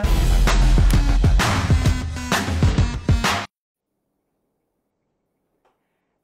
Indonesia.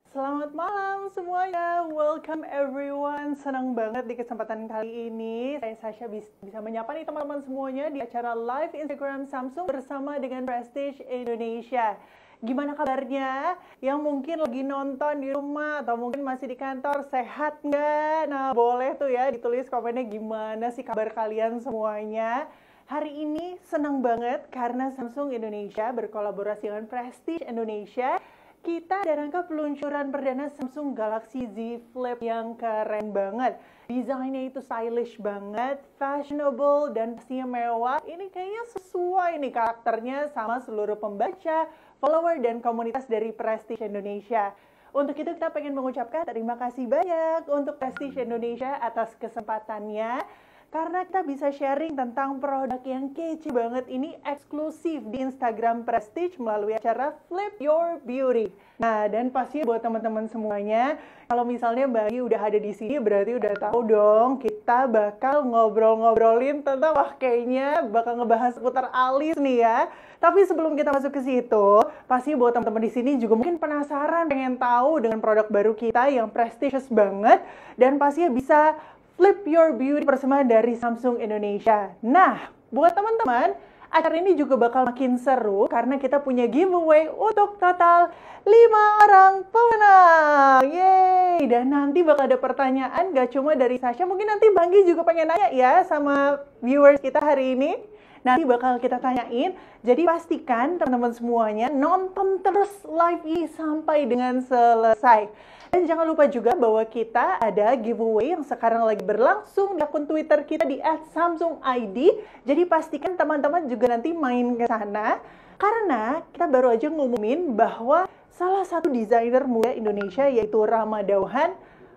Selamat malam semuanya, welcome everyone. Senang banget di kesempatan kali ini saya Sasha bisa menyapa nih teman-teman semuanya di acara live Instagram Samsung bersama dengan Prestige Indonesia. Gimana kabarnya? Yang mungkin lagi nonton di rumah atau mungkin masih di kantor, sehat nggak? Nah, boleh tuh ya ditulis komennya gimana sih kabar kalian semuanya. Hari ini senang banget karena Samsung Indonesia berkolaborasi dengan Prestige Indonesia. Kita ada rangka peluncuran perdana Samsung Galaxy Z Flip yang keren banget. Desainnya itu stylish banget, fashionable, dan pastinya mewah. Ini kayaknya sesuai nih karakternya sama seluruh pembaca, follower, dan komunitas dari Prestige Indonesia. Untuk itu kita pengen mengucapkan terima kasih banyak untuk Prestige Indonesia atas kesempatannya. Karena kita bisa sharing tentang produk yang kece banget ini eksklusif di Instagram Prestige melalui acara Flip Your Beauty. Nah, dan pastinya buat teman-teman semuanya, kalau misalnya Mbak Yi udah ada di sini, berarti udah tahu dong kita bakal ngobrol-ngobrolin tentang wah kayaknya bakal ngebahas putar alis nih ya. Tapi sebelum kita masuk ke situ, pastinya buat teman-teman di sini juga mungkin penasaran, pengen tahu dengan produk baru kita yang prestigious banget dan pastinya bisa Flip Your Beauty bersama dari Samsung Indonesia. Nah, buat teman-teman, acara ini juga bakal makin seru karena kita punya giveaway untuk total 5 orang pemenang. Yeay! Dan nanti bakal ada pertanyaan gak cuma dari Sasha, mungkin nanti Banggi juga pengen nanya ya sama viewers kita hari ini. Nanti bakal kita tanyain. Jadi pastikan teman-teman semuanya nonton terus live ini sampai dengan selesai. Dan jangan lupa juga bahwa kita ada giveaway yang sekarang lagi berlangsung di akun Twitter kita di @samsungid. Jadi pastikan teman-teman juga nanti main ke sana. Karena kita baru aja ngumumin bahwa salah satu desainer muda Indonesia yaitu Rama Dauhan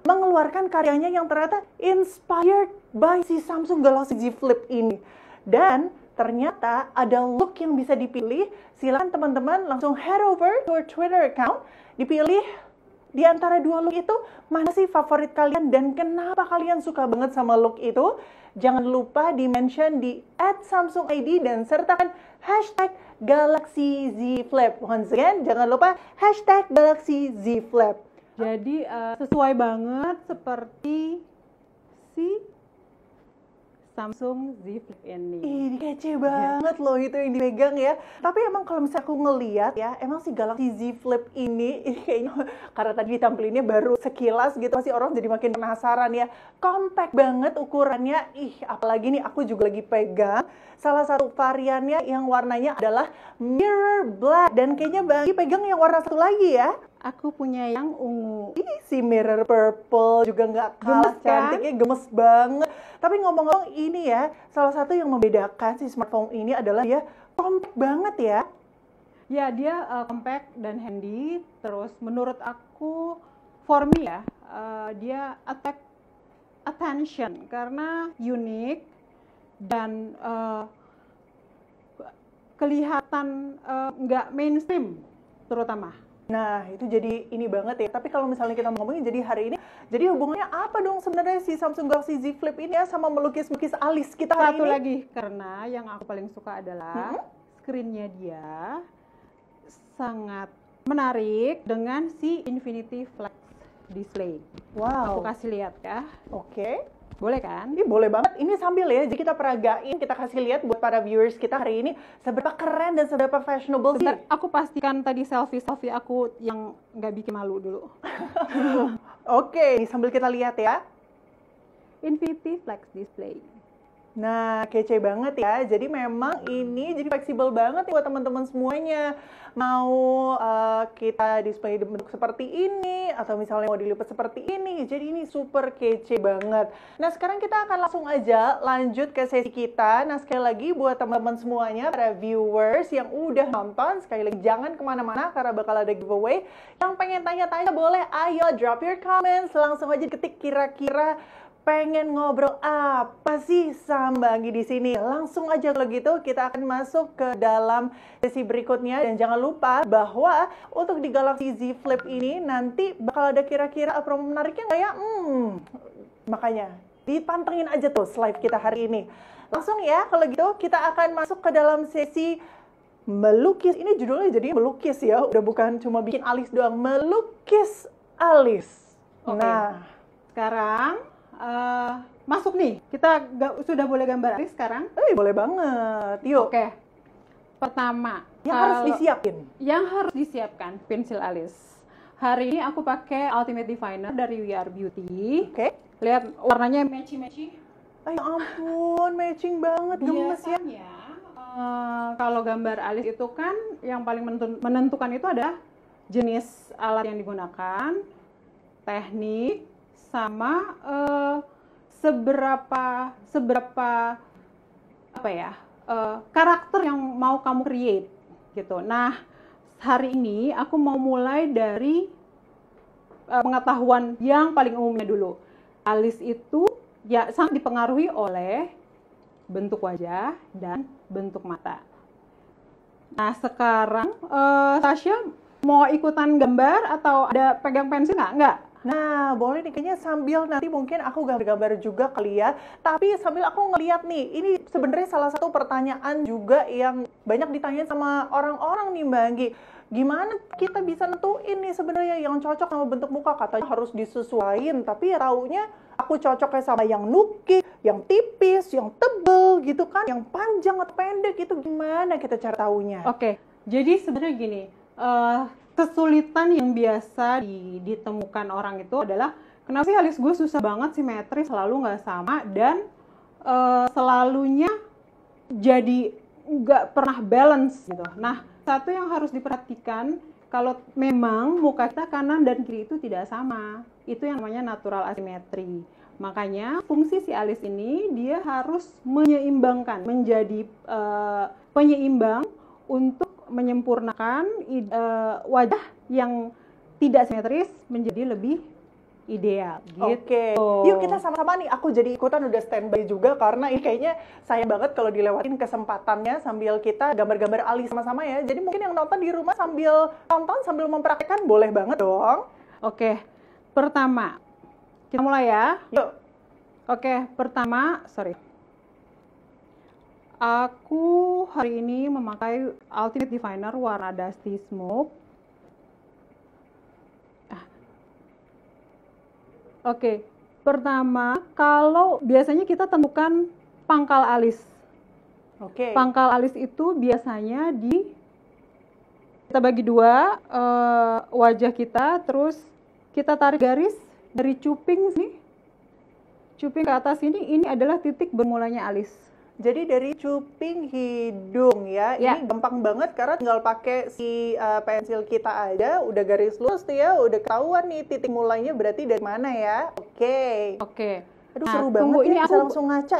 mengeluarkan karyanya yang ternyata inspired by si Samsung Galaxy Z Flip ini. Dan ternyata ada look yang bisa dipilih. Silahkan teman-teman langsung head over to our Twitter account. Dipilih di antara dua look itu, mana sih favorit kalian dan kenapa kalian suka banget sama look itu? Jangan lupa di-mention di @samsungid dan sertakan hashtag Galaxy Z Flip. Once again, jangan lupa hashtag Galaxy Z Flip. Jadi sesuai banget seperti si Samsung Z Flip ini. Ini kece banget loh itu yang dipegang ya. Tapi emang kalau misalnya aku ngeliat ya, emang si Galaxy Z Flip ini kayaknya karena tadi ditampilinnya baru sekilas gitu, masih orang jadi makin penasaran ya. Compact banget ukurannya. Apalagi nih aku juga lagi pegang salah satu variannya yang warnanya adalah mirror black. Dan kayaknya Banggi pegang yang warna satu lagi ya. Aku punya yang ungu. Si mirror purple juga nggak kalah cantiknya, gemes banget. Tapi ngomong-ngomong ini ya, salah satu yang membedakan si smartphone ini adalah ya compact banget ya. Ya, dia compact dan handy. Terus menurut aku, for me ya, dia attract attention karena unik dan kelihatan nggak mainstream terutama. Nah, itu jadi ini banget ya. Tapi kalau misalnya kita ngomongin jadi hari ini, jadi hubungannya apa dong sebenarnya si Samsung Galaxy Z Flip ini ya sama melukis-lukis alis kita hari ini? Satu lagi, karena yang aku paling suka adalah screen-nya dia sangat menarik dengan si Infinity Flex Display. Wow. Aku kasih lihat ya. Oke. Boleh kan? Ini boleh banget. Ini sambil ya, jadi kita peragain, kita kasih lihat buat para viewers kita hari ini seberapa keren dan seberapa fashionable sih. Aku pastikan tadi selfie aku yang nggak bikin malu dulu. Oke, sambil kita lihat ya. Infinity Flex Display. Nah, kece banget ya. Jadi memang ini jadi fleksibel banget buat teman-teman semuanya. Mau kita display bentuk seperti ini atau misalnya mau dilipat seperti ini. Jadi ini super kece banget. Nah, sekarang kita akan langsung aja lanjut ke sesi kita. Nah, sekali lagi buat teman-teman semuanya, para viewers yang udah nonton, sekali lagi jangan kemana-mana karena bakal ada giveaway. Yang pengen tanya-tanya boleh, ayo drop your comments. Langsung aja ketik kira-kira pengen ngobrol apa sih sama Anggi di sini? Langsung aja kalau gitu kita akan masuk ke dalam sesi berikutnya. Dan jangan lupa bahwa untuk di Galaxy Z Flip ini nanti bakal ada kira-kira promo menariknya nggak ya? Makanya dipantengin aja terus live kita hari ini. Langsung ya, kalau gitu kita akan masuk ke dalam sesi melukis. Ini judulnya jadi melukis ya, udah bukan cuma bikin alis doang, melukis alis. Okay. Nah, sekarang masuk nih, kita sudah boleh gambar alis sekarang? Boleh banget, yuk. Oke, pertama yang harus disiapin. Yang harus disiapkan pensil alis. Hari ini aku pakai Ultimate Definer dari We Are Beauty. Oke. Lihat warnanya matching-matching. Ya ampun, matching banget, gemes ya. Kalau gambar alis itu kan yang paling menentukan itu adalah jenis alat yang digunakan, teknik, sama seberapa karakter yang mau kamu create gitu. Nah, hari ini aku mau mulai dari pengetahuan yang paling umumnya dulu. Alis itu ya sangat dipengaruhi oleh bentuk wajah dan bentuk mata. Nah, sekarang Sasha mau ikutan gambar atau ada pegang pensil nggak? Enggak? Nah, boleh nih, kayaknya sambil nanti mungkin aku gambar-gambar juga kali ya. Tapi sambil aku ngeliat nih, ini sebenarnya salah satu pertanyaan juga yang banyak ditanyain sama orang-orang nih Mbak Anggi. Gimana kita bisa nentuin nih sebenarnya yang cocok sama bentuk muka? Katanya harus disesuaikan, tapi raunya aku cocoknya sama yang nuki, yang tipis, yang tebel gitu kan, yang panjang atau pendek gitu. Gimana kita cara taunya? Oke, jadi sebenarnya gini, kesulitan yang biasa ditemukan orang itu adalah kenapa sih alis gue susah banget simetris, selalu nggak sama, dan selalunya jadi nggak pernah balance gitu. Nah, satu yang harus diperhatikan, kalau memang muka kita kanan dan kiri itu tidak sama, itu yang namanya natural asimetri. Makanya fungsi si alis ini dia harus menyeimbangkan, menjadi penyeimbang untuk menyempurnakan wajah yang tidak simetris menjadi lebih ideal gitu. Oke, yuk kita sama-sama nih, aku jadi ikutan udah standby juga karena ini kayaknya sayang banget kalau dilewatin kesempatannya sambil kita gambar-gambar alis sama-sama ya. Jadi mungkin yang nonton di rumah sambil nonton, sambil mempraktekkan boleh banget dong. Oke, pertama kita mulai ya. Yuk. Oke, pertama, sorry. Aku hari ini memakai Ultimate Definer warna Dusty Smoke. Oke, pertama, kalau biasanya kita tentukan pangkal alis. Oke. Pangkal alis itu biasanya kita bagi dua wajah kita, terus kita tarik garis dari cuping sini, cuping ke atas ini adalah titik bermulanya alis. Jadi dari cuping hidung ya, ini gampang banget karena tinggal pakai si pensil kita aja, udah garis lurus tuh ya, udah ketahuan nih titik mulainya berarti dari mana ya. Oke. Oke. Aduh, nah, seru banget ini ya, aku bisa langsung ngaca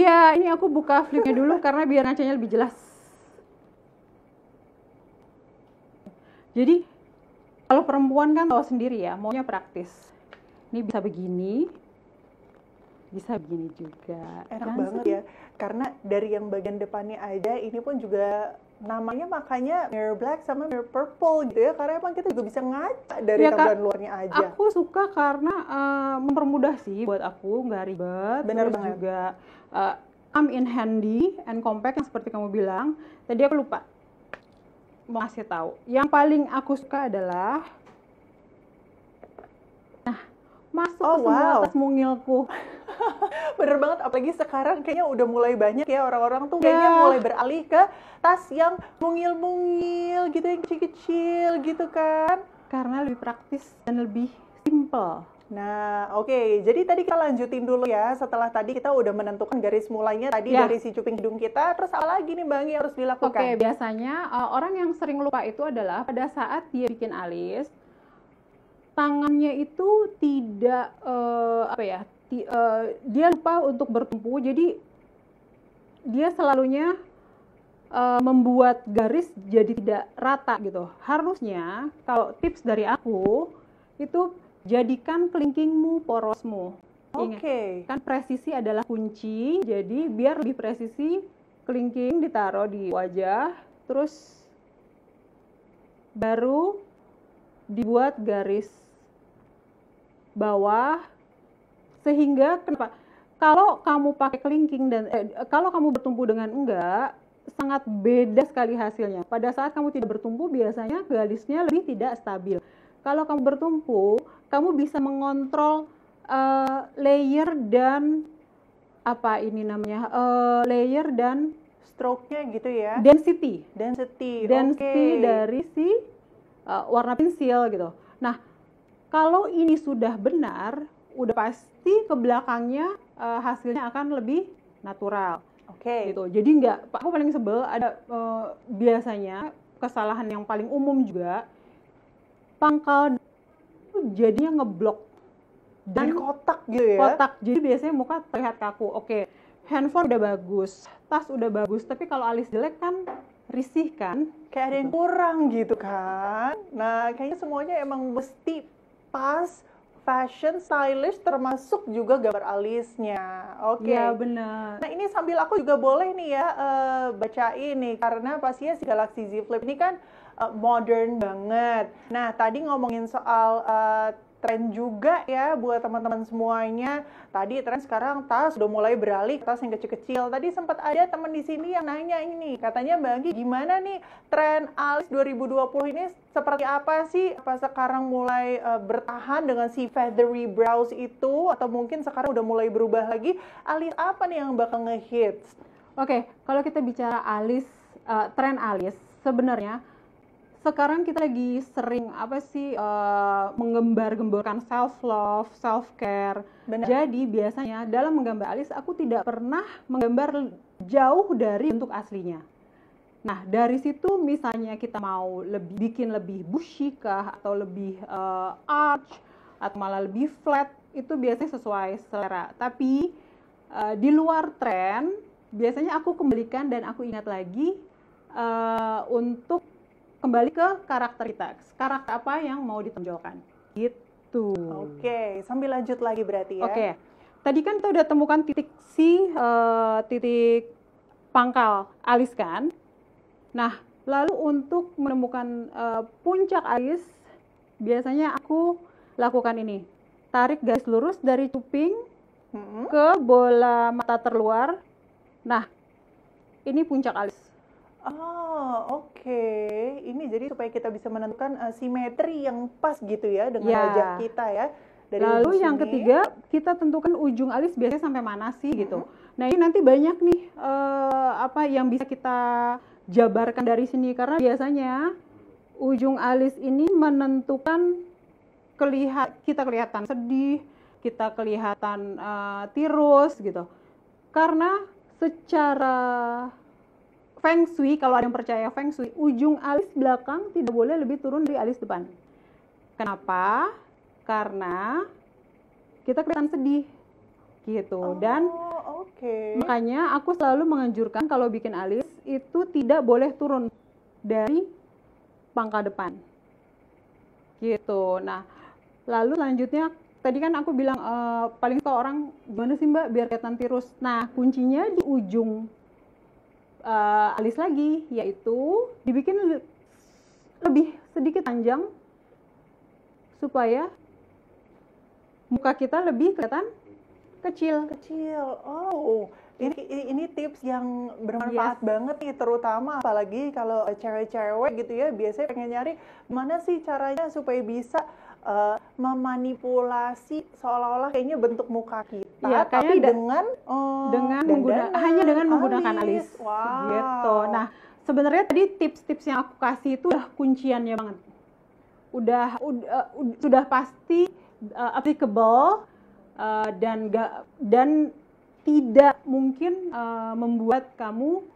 ya. Ini aku buka flipnya dulu karena biar ngacanya lebih jelas. Jadi kalau perempuan kan tahu sendiri ya, maunya praktis. Ini bisa begini. Bisa begini juga. Enak banget ya, karena dari yang bagian depannya aja, ini pun juga namanya makanya mirror black sama mirror purple gitu ya, karena emang kita juga bisa ngaca dari tampilan luarnya aja. Aku suka karena mempermudah sih buat aku, nggak ribet. Bener banget. Juga come in handy and compact yang seperti kamu bilang. Tadi aku lupa mau kasih tahu. Yang paling aku suka adalah masuk semua atas mungilku. Bener banget, apalagi sekarang kayaknya udah mulai banyak ya orang-orang tuh kayaknya mulai beralih ke tas yang mungil-mungil gitu, yang kecil-kecil gitu kan, karena lebih praktis dan lebih simple. Nah, oke. Jadi tadi kita lanjutin dulu ya. Setelah tadi kita udah menentukan garis mulainya tadi dari si cuping hidung kita, terus apa lagi nih Bang yang harus dilakukan? Oke, biasanya orang yang sering lupa itu adalah pada saat dia bikin alis, tangannya itu tidak dia lupa untuk bertumpu, jadi dia selalunya membuat garis jadi tidak rata gitu. Harusnya kalau tips dari aku itu, jadikan kelingkingmu porosmu. Oke. Kan presisi adalah kunci, jadi biar lebih presisi kelingking ditaruh di wajah, terus baru dibuat garis bawah, sehingga kenapa Kalau kamu pakai kelingking dan kalau kamu bertumpu dengan enggak, sangat beda sekali hasilnya. Pada saat kamu tidak bertumpu, biasanya garisnya lebih tidak stabil. Kalau kamu bertumpu, kamu bisa mengontrol layer dan apa ini namanya, layer dan stroke-nya gitu ya, density okay. Dari si warna pensil gitu. Nah, kalau ini sudah benar, udah pasti ke belakangnya hasilnya akan lebih natural. Oke. Okay. Gitu. Jadi nggak, aku paling sebel ada biasanya kesalahan yang paling umum juga, pangkal jadinya ngeblok dan kotak gitu ya. Kotak. Jadi biasanya muka terlihat kaku. Oke. Okay. Handphone udah bagus, tas udah bagus, tapi kalau alis jelek kan risih kan? Kayak ada yang kurang gitu kan? Nah, kayaknya semuanya emang mesti pas. Fashion, stylish, termasuk juga gambar alisnya. Oke, okay. Ya, benar. Nah, ini sambil aku juga boleh nih ya bacain nih, karena pastinya si Galaxy Z Flip ini kan modern banget. Nah, tadi ngomongin soal tren juga ya buat teman-teman semuanya. Tadi tren sekarang tas udah mulai beralih ke tas yang kecil-kecil. Tadi sempat ada teman di sini yang nanya ini, katanya Mbak Anggi, gimana nih tren alis 2020 ini seperti apa sih? Apa sekarang mulai bertahan dengan si feathery brows itu, atau mungkin sekarang udah mulai berubah lagi? Alis apa nih yang bakal ngehits? Oke, kalau kita bicara alis, tren alis, sebenarnya sekarang kita lagi sering apa sih menggembar-gemborkan self-love, self-care. Jadi biasanya dalam menggambar alis, aku tidak pernah menggambar jauh dari bentuk aslinya. Nah, dari situ misalnya kita mau lebih, bikin lebih bushy kah, atau lebih arch, atau malah lebih flat, itu biasanya sesuai selera. Tapi di luar tren, biasanya aku kembalikan dan aku ingat lagi untuk kembali ke karakter kita, karakter apa yang mau ditonjolkan gitu. Oke, okay. Sambil lanjut lagi berarti ya. Oke, okay. Tadi kan kita udah temukan titik si titik pangkal alis kan. Nah, lalu untuk menemukan puncak alis, biasanya aku lakukan ini, tarik garis lurus dari cuping ke bola mata terluar. Nah, ini puncak alis. Oh, oke. Okay. Ini jadi supaya kita bisa menentukan simetri yang pas gitu ya dengan wajah kita ya. Dari lalu yang ketiga, kita tentukan ujung alis biasanya sampai mana sih gitu. Nah, ini nanti banyak nih apa yang bisa kita jabarkan dari sini, karena biasanya ujung alis ini menentukan kita kelihatan sedih, kita kelihatan tirus gitu. Karena secara Feng Shui, kalau ada yang percaya Feng Shui, ujung alis belakang tidak boleh lebih turun dari alis depan. Kenapa? Karena kita kelihatan sedih gitu. Dan makanya aku selalu menganjurkan kalau bikin alis itu tidak boleh turun dari pangkal depan gitu. Nah, lalu selanjutnya tadi kan aku bilang paling suka orang, gimana sih Mbak biar kelihatan tirus? Nah, kuncinya di ujung alis lagi, yaitu dibikin lebih sedikit panjang supaya muka kita lebih kelihatan kecil. Oh, ini tips yang bermanfaat banget nih, terutama apalagi kalau cewek-cewek gitu ya, biasanya pengen nyari mana sih caranya supaya bisa memanipulasi seolah-olah kayaknya bentuk muka kita, ya, tapi dengan menggunakan alis. Wow. Gitu. Nah, sebenarnya tadi tips-tips yang aku kasih itu udah kunciannya banget. Sudah pasti applicable dan tidak mungkin membuat kamu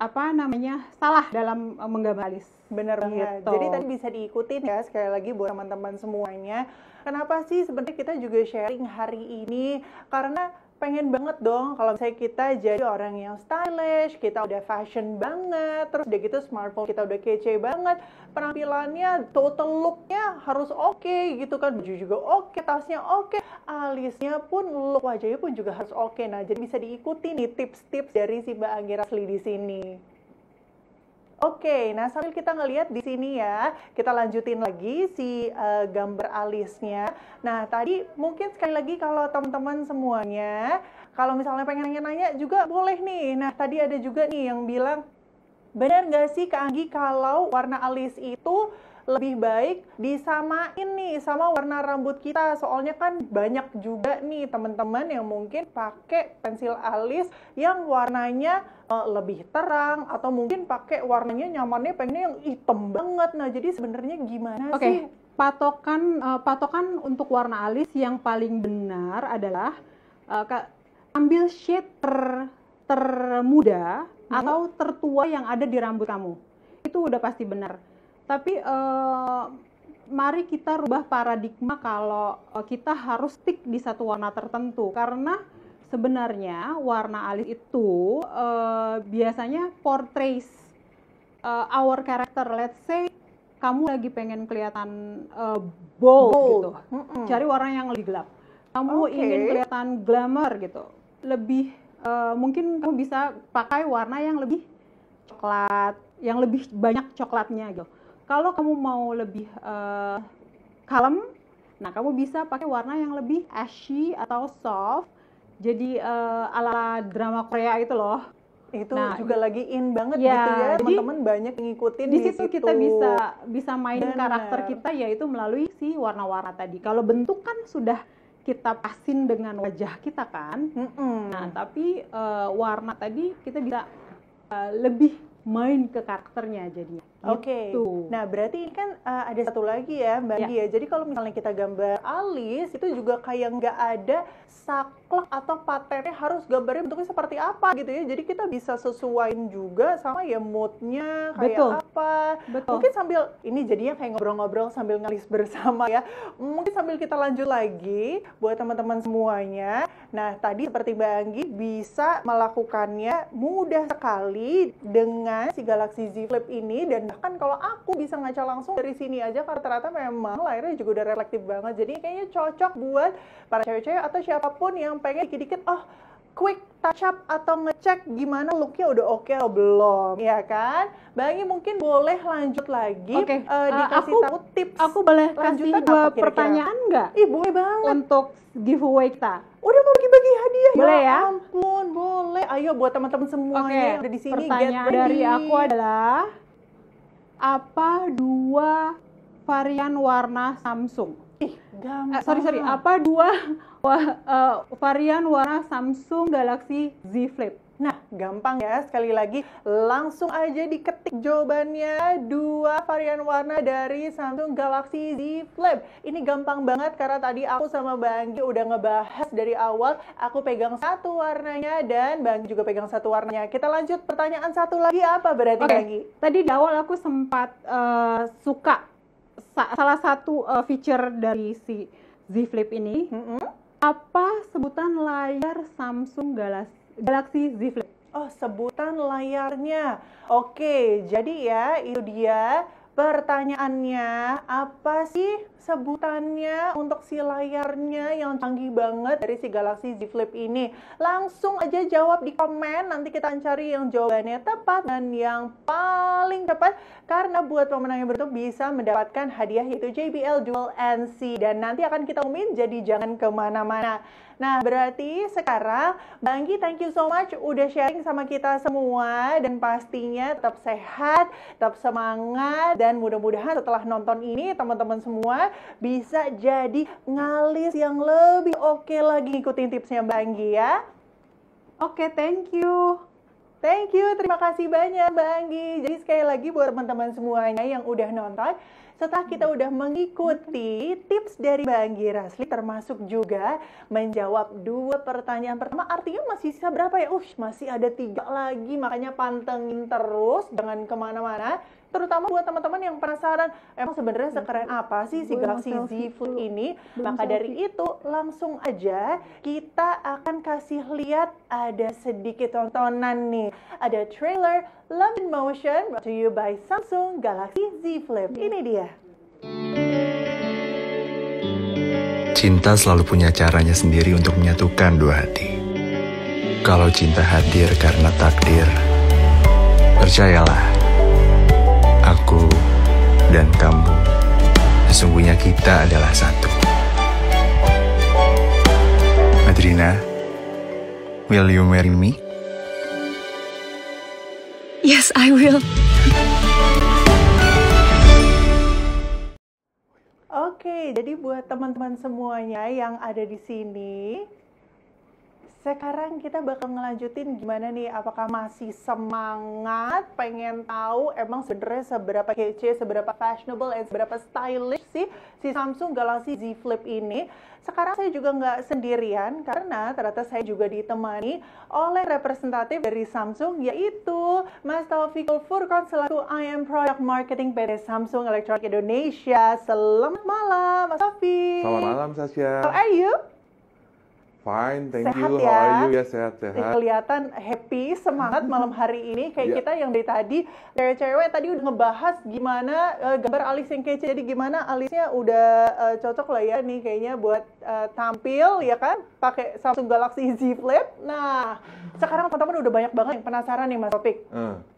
apa namanya salah dalam menggambar alis. Bener banget. Gitu. Jadi tadi bisa diikutin ya sekali lagi buat teman-teman semuanya. Kenapa sih sebenarnya kita juga sharing hari ini? Karena pengen banget dong kalau misalnya kita jadi orang yang stylish, kita udah fashion banget, terus udah gitu smartphone kita udah kece banget, penampilannya, total looknya harus oke gitu kan, baju juga oke, tasnya oke, alisnya pun, look wajahnya pun juga harus oke. Nah, jadi bisa diikuti nih tips-tips dari si Mbak Anggi Rasli di sini. Oke, nah sambil kita ngelihat di sini ya, kita lanjutin lagi si gambar alisnya. Nah tadi mungkin sekali lagi kalau teman-teman semuanya, kalau misalnya pengen nanya-nanya juga boleh nih. Nah tadi ada juga nih yang bilang, benar nggak sih Kak Anggi kalau warna alis itu lebih baik disamain nih sama warna rambut kita? Soalnya kan banyak juga nih teman-teman yang mungkin pakai pensil alis yang warnanya lebih terang, atau mungkin pakai warnanya nyamannya pengennya yang hitam banget. Nah jadi sebenarnya gimana sih? Patokan untuk warna alis yang paling benar adalah ambil shade termuda atau tertua yang ada di rambut kamu. Itu udah pasti benar. Tapi mari kita rubah paradigma kalau kita harus stick di satu warna tertentu. Karena sebenarnya warna alis itu biasanya portrays our character. Let's say kamu lagi pengen kelihatan bold, gitu. Cari warna yang lebih gelap. Kamu ingin kelihatan glamour gitu. Lebih mungkin kamu bisa pakai warna yang lebih coklat, yang lebih banyak coklatnya gitu. Kalau kamu mau lebih kalem, nah kamu bisa pakai warna yang lebih ashy atau soft. Jadi ala drama Korea itu loh. Itu nah, juga lagi in banget ya, gitu ya. Teman-teman banyak ngikutin di situ. Kita bisa main karakter kita yaitu melalui si warna-warna tadi. Kalau bentuk kan sudah kita pasin dengan wajah kita kan. Nah, tapi warna tadi kita bisa lebih main ke karakternya jadinya. Oke. Nah, berarti ini kan ada satu lagi ya, Mbak Yi ya. Jadi kalau misalnya kita gambar alis itu juga kayak nggak ada saklek atau patternnya harus gambarnya bentuknya seperti apa gitu ya. Jadi kita bisa sesuaiin juga sama ya moodnya kayak apa. Mungkin sambil ini jadinya kayak ngobrol-ngobrol sambil ngalis bersama ya. Mungkin sambil kita lanjut lagi buat teman-teman semuanya. Nah, tadi seperti Mbak Anggi bisa melakukannya mudah sekali dengan si Galaxy Z Flip ini, dan bahkan kalau aku bisa ngaca langsung dari sini aja karena ternyata memang layarnya juga udah reflektif banget. Jadi kayaknya cocok buat para cewek-cewek atau siapapun yang pengen dikit-dikit quick touch up atau ngecek gimana looknya udah oke atau belum, ya kan? Mbak Anggi mungkin boleh lanjut lagi. Dikasih tahu tips. Aku boleh kasih dua pertanyaan nggak? Ih, boleh banget. Untuk giveaway kita. Udah mau bagi-bagi hadiah. Boleh ya? Ampun, boleh. Ayo buat teman-teman semuanya yang udah di sini. Pertanyaan dari aku adalah, apa dua varian warna Samsung? Apa dua varian warna Samsung Galaxy Z Flip? Nah, gampang ya. Sekali lagi, langsung aja diketik jawabannya. Dua varian warna dari Samsung Galaxy Z Flip. Ini gampang banget karena tadi aku sama Banggi udah ngebahas dari awal. Aku pegang satu warnanya dan Banggi juga pegang satu warnanya. Kita lanjut pertanyaan satu lagi apa berarti, Banggi? Tadi di awal aku sempat suka salah satu feature dari si Z Flip ini. Apa sebutan layar Samsung Galaxy Z Flip? Oh, sebutan layarnya. Oke, jadi ya itu dia pertanyaannya. Apa sih sebutannya untuk si layarnya yang canggih banget dari si Galaxy Z Flip ini? Langsung aja jawab di komen, nanti kita akan cari yang jawabannya tepat dan yang paling tepat, karena buat pemenang yang beruntung bisa mendapatkan hadiah yaitu JBL Dual NC, dan nanti akan kita umumin, jadi jangan kemana-mana. Nah, berarti sekarang Banggi, thank you so much udah sharing sama kita semua, dan pastinya tetap sehat, tetap semangat, dan mudah-mudahan setelah nonton ini teman-teman semua bisa jadi ngalis yang lebih oke lagi. Ngikutin tipsnya Mbak Anggi ya. Oke, thank you. Thank you, terima kasih banyak Mbak Anggi. Jadi sekali lagi buat teman-teman semuanya yang udah nonton, setelah kita udah mengikuti tips dari Mbak Anggi Rasli, termasuk juga menjawab dua pertanyaan pertama, artinya masih sisa berapa ya? Masih ada 3 lagi, makanya pantengin terus, jangan kemana-mana. Terutama buat teman-teman yang penasaran, emang sebenarnya sekeren apa sih si Galaxy Z Flip ini? Maka dari itu, langsung aja kita akan kasih lihat ada sedikit tontonan nih. Ada trailer Love in Motion brought to you by Samsung Galaxy Z Flip. Ini dia. Cinta selalu punya caranya sendiri untuk menyatukan dua hati. Kalau cinta hadir karena takdir, percayalah, dan kamu. Sesungguhnya kita adalah satu. Adrina, will you marry me? Yes, I will. Oke, jadi buat teman-teman semuanya yang ada di sini, sekarang kita bakal ngelanjutin gimana nih, apakah masih semangat, pengen tahu emang sebenarnya seberapa kece, seberapa fashionable, dan seberapa stylish sih si Samsung Galaxy Z Flip ini. Sekarang saya juga nggak sendirian, karena ternyata saya juga ditemani oleh representatif dari Samsung, yaitu Mas Taufikul Furkon selaku IM Product Marketing PT Samsung Electronic Indonesia. Selamat malam, Mas Taufik. Selamat malam, Sasha. How are you? Fine, thank sehat you. Ya. How are you? Ya, sehat. Kelihatan happy, semangat malam hari ini. Kayak kita yang dari tadi, cewek-cewek tadi udah ngebahas gimana gambar alis yang kece. Jadi gimana alisnya udah cocok lah ya nih kayaknya buat tampil, ya kan? Pakai Samsung Galaxy Z Flip. Nah, sekarang teman-teman udah banyak banget yang penasaran nih, Mas Topik.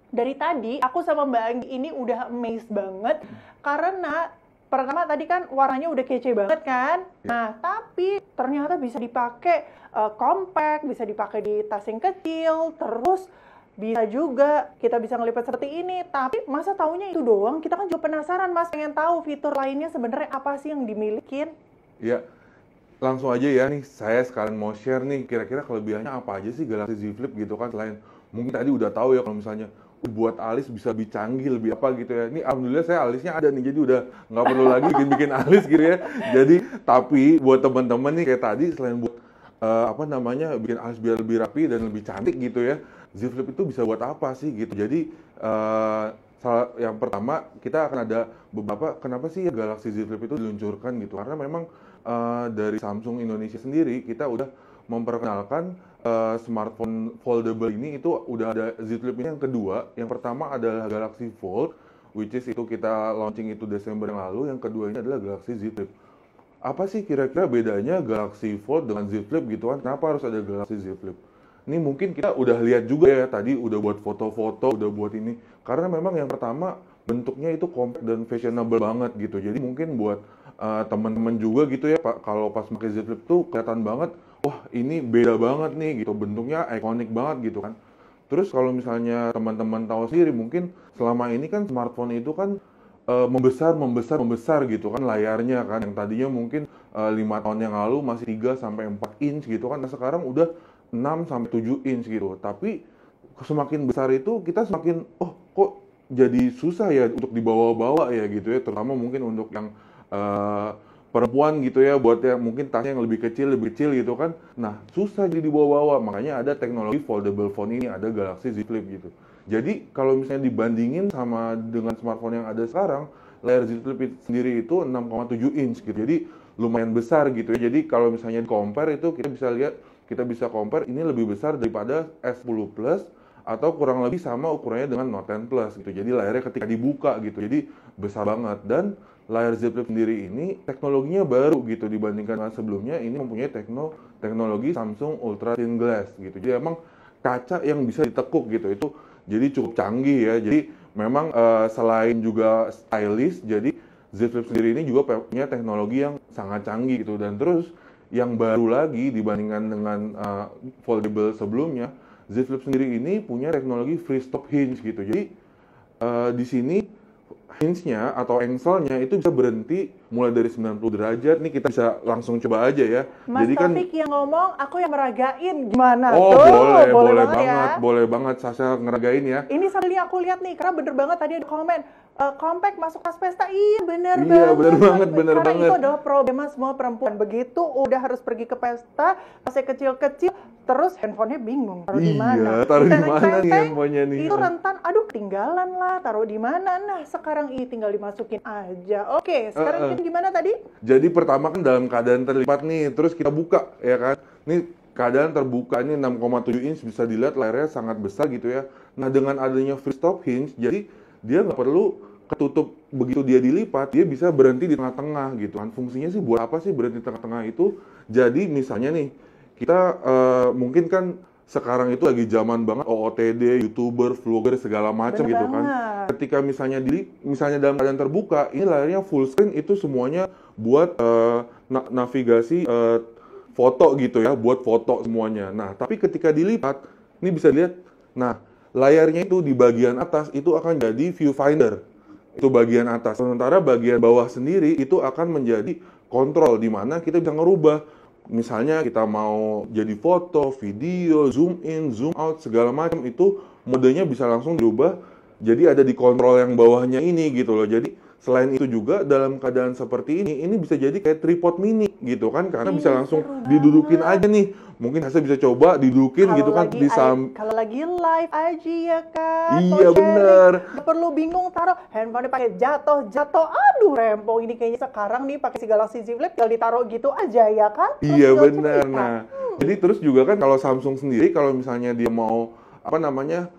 Dari tadi, aku sama Mbak Anggi ini udah amazed banget. Karena pertama tadi kan warnanya udah kece banget kan, nah tapi ternyata bisa dipakai compact, bisa dipakai di tas yang kecil, terus bisa juga kita bisa ngelipat seperti ini. Tapi masa taunya itu doang, kita kan juga penasaran Mas, pengen tahu fitur lainnya sebenarnya apa sih yang dimilikin? Iya, langsung aja ya nih, saya sekalian mau share nih kira-kira kelebihannya apa aja sih Galaxy Z Flip gitu kan, selain mungkin tadi udah tahu ya kalau misalnya buat alis bisa lebih canggih, lebih apa gitu ya. Ini alhamdulillah saya alisnya ada nih, jadi udah nggak perlu lagi bikin alis gitu ya. Jadi tapi buat teman-teman nih kayak tadi selain buat bikin alis biar lebih rapi dan lebih cantik gitu ya, Z Flip itu bisa buat apa sih gitu. Jadi yang pertama kita akan ada beberapa kenapa sih Galaxy Z Flip itu diluncurkan gitu, karena memang dari Samsung Indonesia sendiri kita udah memperkenalkan smartphone foldable ini. Itu udah ada Z Flip ini yang kedua. Yang pertama adalah Galaxy Fold, which is itu kita launching itu Desember yang lalu. Yang kedua ini adalah Galaxy Z Flip. Apa sih kira-kira bedanya Galaxy Fold dengan Z Flip gitu kan? Kenapa harus ada Galaxy Z Flip? Ini mungkin kita udah lihat juga ya tadi, udah buat foto-foto, udah buat ini. Karena memang yang pertama bentuknya itu compact dan fashionable banget gitu. Jadi mungkin buat teman-teman juga gitu ya, kalau pas pakai Z Flip tuh kelihatan banget, wah ini beda banget nih gitu, bentuknya ikonik banget gitu kan. Terus kalau misalnya teman-teman tahu sendiri, mungkin selama ini kan smartphone itu kan membesar gitu kan layarnya kan. Yang tadinya mungkin 5 tahun yang lalu masih 3-4 inch gitu kan, nah sekarang udah 6-7 inch gitu. Tapi semakin besar itu kita semakin, oh kok jadi susah ya untuk dibawa-bawa ya gitu ya. Terutama mungkin untuk yang perempuan gitu ya, buat yang mungkin tasnya yang lebih kecil gitu kan. Nah, susah jadi dibawa-bawa. Makanya ada teknologi foldable phone ini, ada Galaxy Z Flip gitu. Jadi, kalau misalnya dibandingin sama dengan smartphone yang ada sekarang, layar Z Flip sendiri itu 6,7 inch gitu. Jadi, lumayan besar gitu ya. Jadi, kalau misalnya compare itu kita bisa lihat, kita bisa compare ini lebih besar daripada S10 Plus atau kurang lebih sama ukurannya dengan Note 10 Plus gitu. Jadi, layarnya ketika dibuka gitu. Jadi, besar banget. Dan layar Z Flip sendiri ini teknologinya baru gitu dibandingkan dengan sebelumnya. Ini mempunyai teknologi Samsung Ultra Thin Glass gitu. Jadi emang kaca yang bisa ditekuk gitu, itu jadi cukup canggih ya. Jadi memang selain juga stylish, jadi Z Flip sendiri ini juga punya teknologi yang sangat canggih gitu. Dan terus yang baru lagi dibandingkan dengan foldable sebelumnya, Z Flip sendiri ini punya teknologi free stop hinge gitu. Jadi di sini hinge-nya atau engselnya itu bisa berhenti mulai dari 90 derajat. Nih kita bisa langsung coba aja ya. Mas Taufik yang ngomong, aku yang meragain. Gimana? Oh, tuh, boleh banget Sasha ngeragain ya. Ini sambil aku lihat nih, karena bener banget tadi ada komen compact masuk tas pesta. Iya, bener banget. Itu adalah problema semua perempuan. Begitu udah harus pergi ke pesta, masih kecil-kecil, terus handphonenya bingung taruh di mana. Iya, taruh di mana nih handphonenya nih. Itu rentan, aduh ketinggalan lah, taruh di mana. Nah, sekarang tinggal dimasukin aja. Oke, sekarang gimana tadi? Jadi pertama kan dalam keadaan terlipat nih, terus kita buka ya kan. Ini keadaan terbuka, ini 6,7 inch bisa dilihat layarnya sangat besar gitu ya. Nah, dengan adanya free stop hinge, jadi dia nggak perlu ketutup begitu dia dilipat, dia bisa berhenti di tengah-tengah gitu kan. Fungsinya sih buat apa sih berhenti di tengah-tengah itu? Jadi misalnya nih, kita mungkin kan sekarang itu lagi zaman banget OOTD, YouTuber, vlogger, segala macam gitu kan. Ketika misalnya dalam keadaan terbuka, ini layarnya full screen itu semuanya buat navigasi foto gitu ya, buat foto semuanya. Nah, tapi ketika dilipat, ini bisa dilihat, nah, layarnya itu di bagian atas itu akan jadi viewfinder. Itu bagian atas. Sementara bagian bawah sendiri itu akan menjadi kontrol, di mana kita bisa ngerubah. Misalnya kita mau jadi foto, video, zoom in, zoom out, segala macam itu modenya bisa langsung diubah. Jadi ada di kontrol yang bawahnya ini gitu loh. Jadi selain itu juga dalam keadaan seperti ini bisa jadi kayak tripod mini gitu kan. Karena bisa langsung didudukin aja nih. Mungkin Hasya bisa coba didudukin gitu kan. Kalau lagi live aja ya kan. Iya bener. Gak perlu bingung taruh handphone pakai jatuh. Aduh rempong ini kayaknya sekarang nih pakai si Galaxy Z Flip tinggal ditaruh gitu aja ya kan. Iya bener. Nah, jadi terus juga kan kalau Samsung sendiri kalau misalnya dia mau apa namanya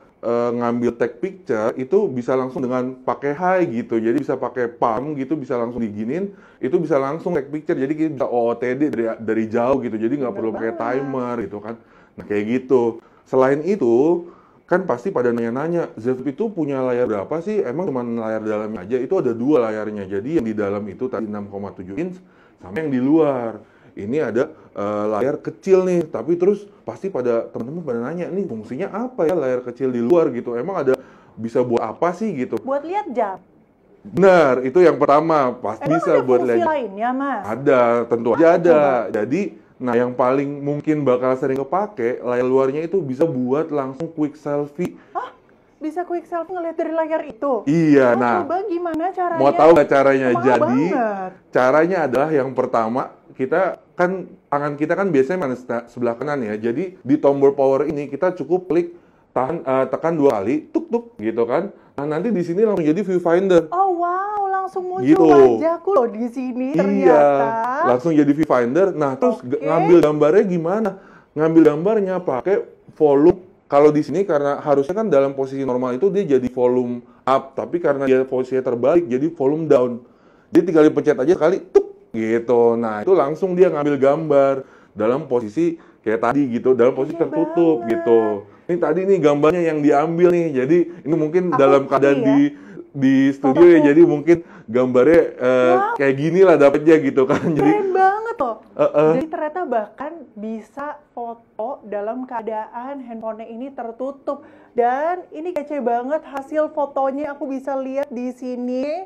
ngambil tag picture itu bisa langsung dengan pakai high gitu. Jadi bisa pakai palm gitu, bisa langsung diginin. Itu bisa langsung tag picture, jadi kita bisa OOTD dari jauh gitu, jadi nggak perlu pakai timer gitu kan. Nah kayak gitu. Selain itu, kan pasti pada nanya-nanya, Z Flip itu punya layar berapa sih? Emang cuma layar dalamnya aja, itu ada dua layarnya. Jadi yang di dalam itu tadi 6,7 inch, sama yang di luar. Ini ada layar kecil nih, tapi terus pasti pada teman-teman pada nanya, nih fungsinya apa ya layar kecil di luar gitu? Emang ada bisa buat apa sih gitu? Buat lihat jam. Benar, itu yang pertama. Pasti bisa buat lihat. Ada lainnya, Mas? Ada, tentu aja ada. Jadi, nah yang paling mungkin bakal sering kepake layar luarnya itu bisa buat langsung quick selfie. Hah? Bisa quick selfie ngeliat dari layar itu? Iya, nah. Coba gimana caranya? Mau tahu nggak caranya? Jadi, caranya adalah yang pertama, kita kan tangan kita kan biasanya sebelah kanan ya. Jadi di tombol power ini kita cukup klik tekan dua kali tuk gitu kan. Nah, nanti di sini langsung jadi viewfinder. Oh wow, langsung muncul gitu. Wajahku loh di sini ternyata. Iya, langsung jadi viewfinder. Nah, terus ngambil gambarnya gimana? Ngambil gambarnya pakai volume. Kalau di sini karena harusnya kan dalam posisi normal itu dia jadi volume up, tapi karena dia posisinya terbalik jadi volume down. Jadi tinggal dipencet aja sekali tuk gitu, nah itu langsung dia ngambil gambar dalam posisi kayak tadi gitu, dalam posisi tertutup gitu. Ini tadi nih gambarnya yang diambil nih, jadi ini mungkin dalam keadaan di studio ya, jadi mungkin gambarnya kayak gini lah dapetnya gitu kan. Jadi keren banget loh. Jadi ternyata bahkan bisa foto dalam keadaan handphonenya ini tertutup, dan ini kece banget hasil fotonya, aku bisa lihat di sini.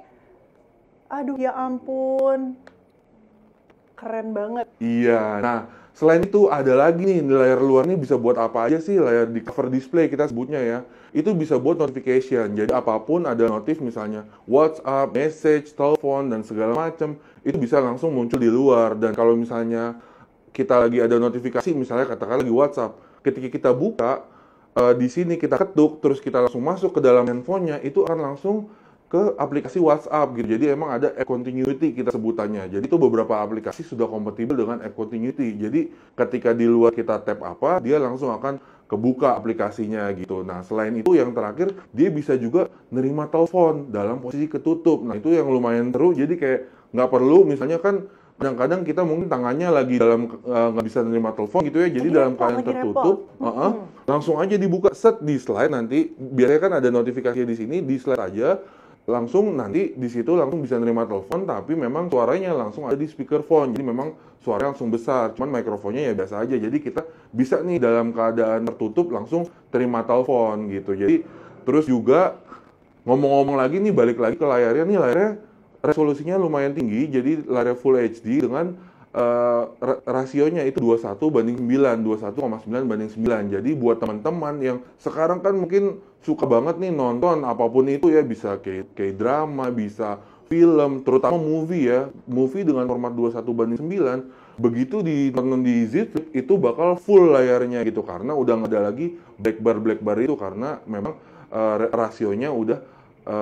Aduh ya ampun. Keren banget. Iya. Nah, selain itu ada lagi nih, layar luar nih bisa buat apa aja sih? Layar di cover display kita sebutnya ya. Itu bisa buat notification. Jadi apapun ada notif misalnya WhatsApp, message, telepon dan segala macam, itu bisa langsung muncul di luar. Dan kalau misalnya kita lagi ada notifikasi misalnya katakan lagi WhatsApp, ketika kita buka di sini kita ketuk terus kita langsung masuk ke dalam handphonenya, itu akan langsung ke aplikasi WhatsApp gitu. Jadi emang ada app continuity kita sebutannya. Jadi itu beberapa aplikasi sudah kompatibel dengan app continuity. Jadi ketika di luar kita tap apa, dia langsung akan kebuka aplikasinya gitu. Nah, selain itu yang terakhir, dia bisa juga nerima telepon dalam posisi ketutup. Nah, itu yang lumayan seru. Jadi kayak nggak perlu misalnya kan kadang-kadang kita mungkin tangannya lagi dalam nggak bisa nerima telepon gitu ya. Jadi dalam keadaan tertutup, langsung aja dibuka, set di slide nanti. Biasanya kan ada notifikasinya di sini, di slide aja. Langsung nanti di situ langsung bisa nerima telepon, tapi memang suaranya langsung ada di speakerphone. Jadi memang suaranya langsung besar, cuman mikrofonnya ya biasa aja. Jadi kita bisa nih dalam keadaan tertutup langsung terima telepon gitu. Jadi terus juga ngomong-ngomong lagi nih, balik lagi ke layarnya nih, layarnya resolusinya lumayan tinggi. Jadi layarnya full HD dengan rasionya itu 21,9 banding 9. Jadi buat teman-teman yang sekarang kan mungkin suka banget nih nonton apapun itu ya, bisa kayak drama, bisa film, terutama movie ya. Movie dengan format 21 banding 9, begitu ditonton di Z Flip itu bakal full layarnya gitu, karena udah nggak ada lagi black bar itu, karena memang rasionya udah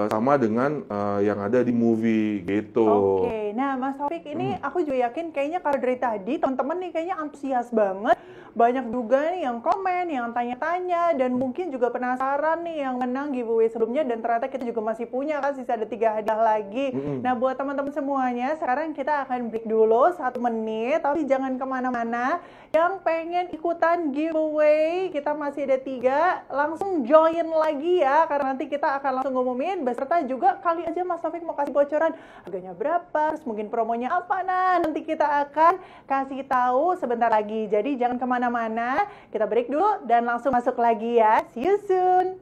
sama dengan yang ada di movie gitu. Oke, nah Mas Taufik ini aku juga yakin kayaknya kalau dari tadi teman-teman nih kayaknya antusias banget. Banyak juga nih yang komen, yang tanya-tanya, dan mungkin juga penasaran nih yang menang giveaway sebelumnya, dan ternyata kita juga masih punya kan, sisa ada 3 hadiah lagi. Nah buat teman-teman semuanya, sekarang kita akan break dulu 1 menit, tapi jangan kemana-mana. Yang pengen ikutan giveaway, kita masih ada 3, langsung join lagi ya, karena nanti kita akan langsung ngumumin beserta juga. Kali aja Mas Taufik mau kasih bocoran harganya berapa, terus mungkin promonya apa. Nah nanti kita akan kasih tahu sebentar lagi, jadi jangan kemana-mana, kita break dulu dan langsung masuk lagi ya. See you soon.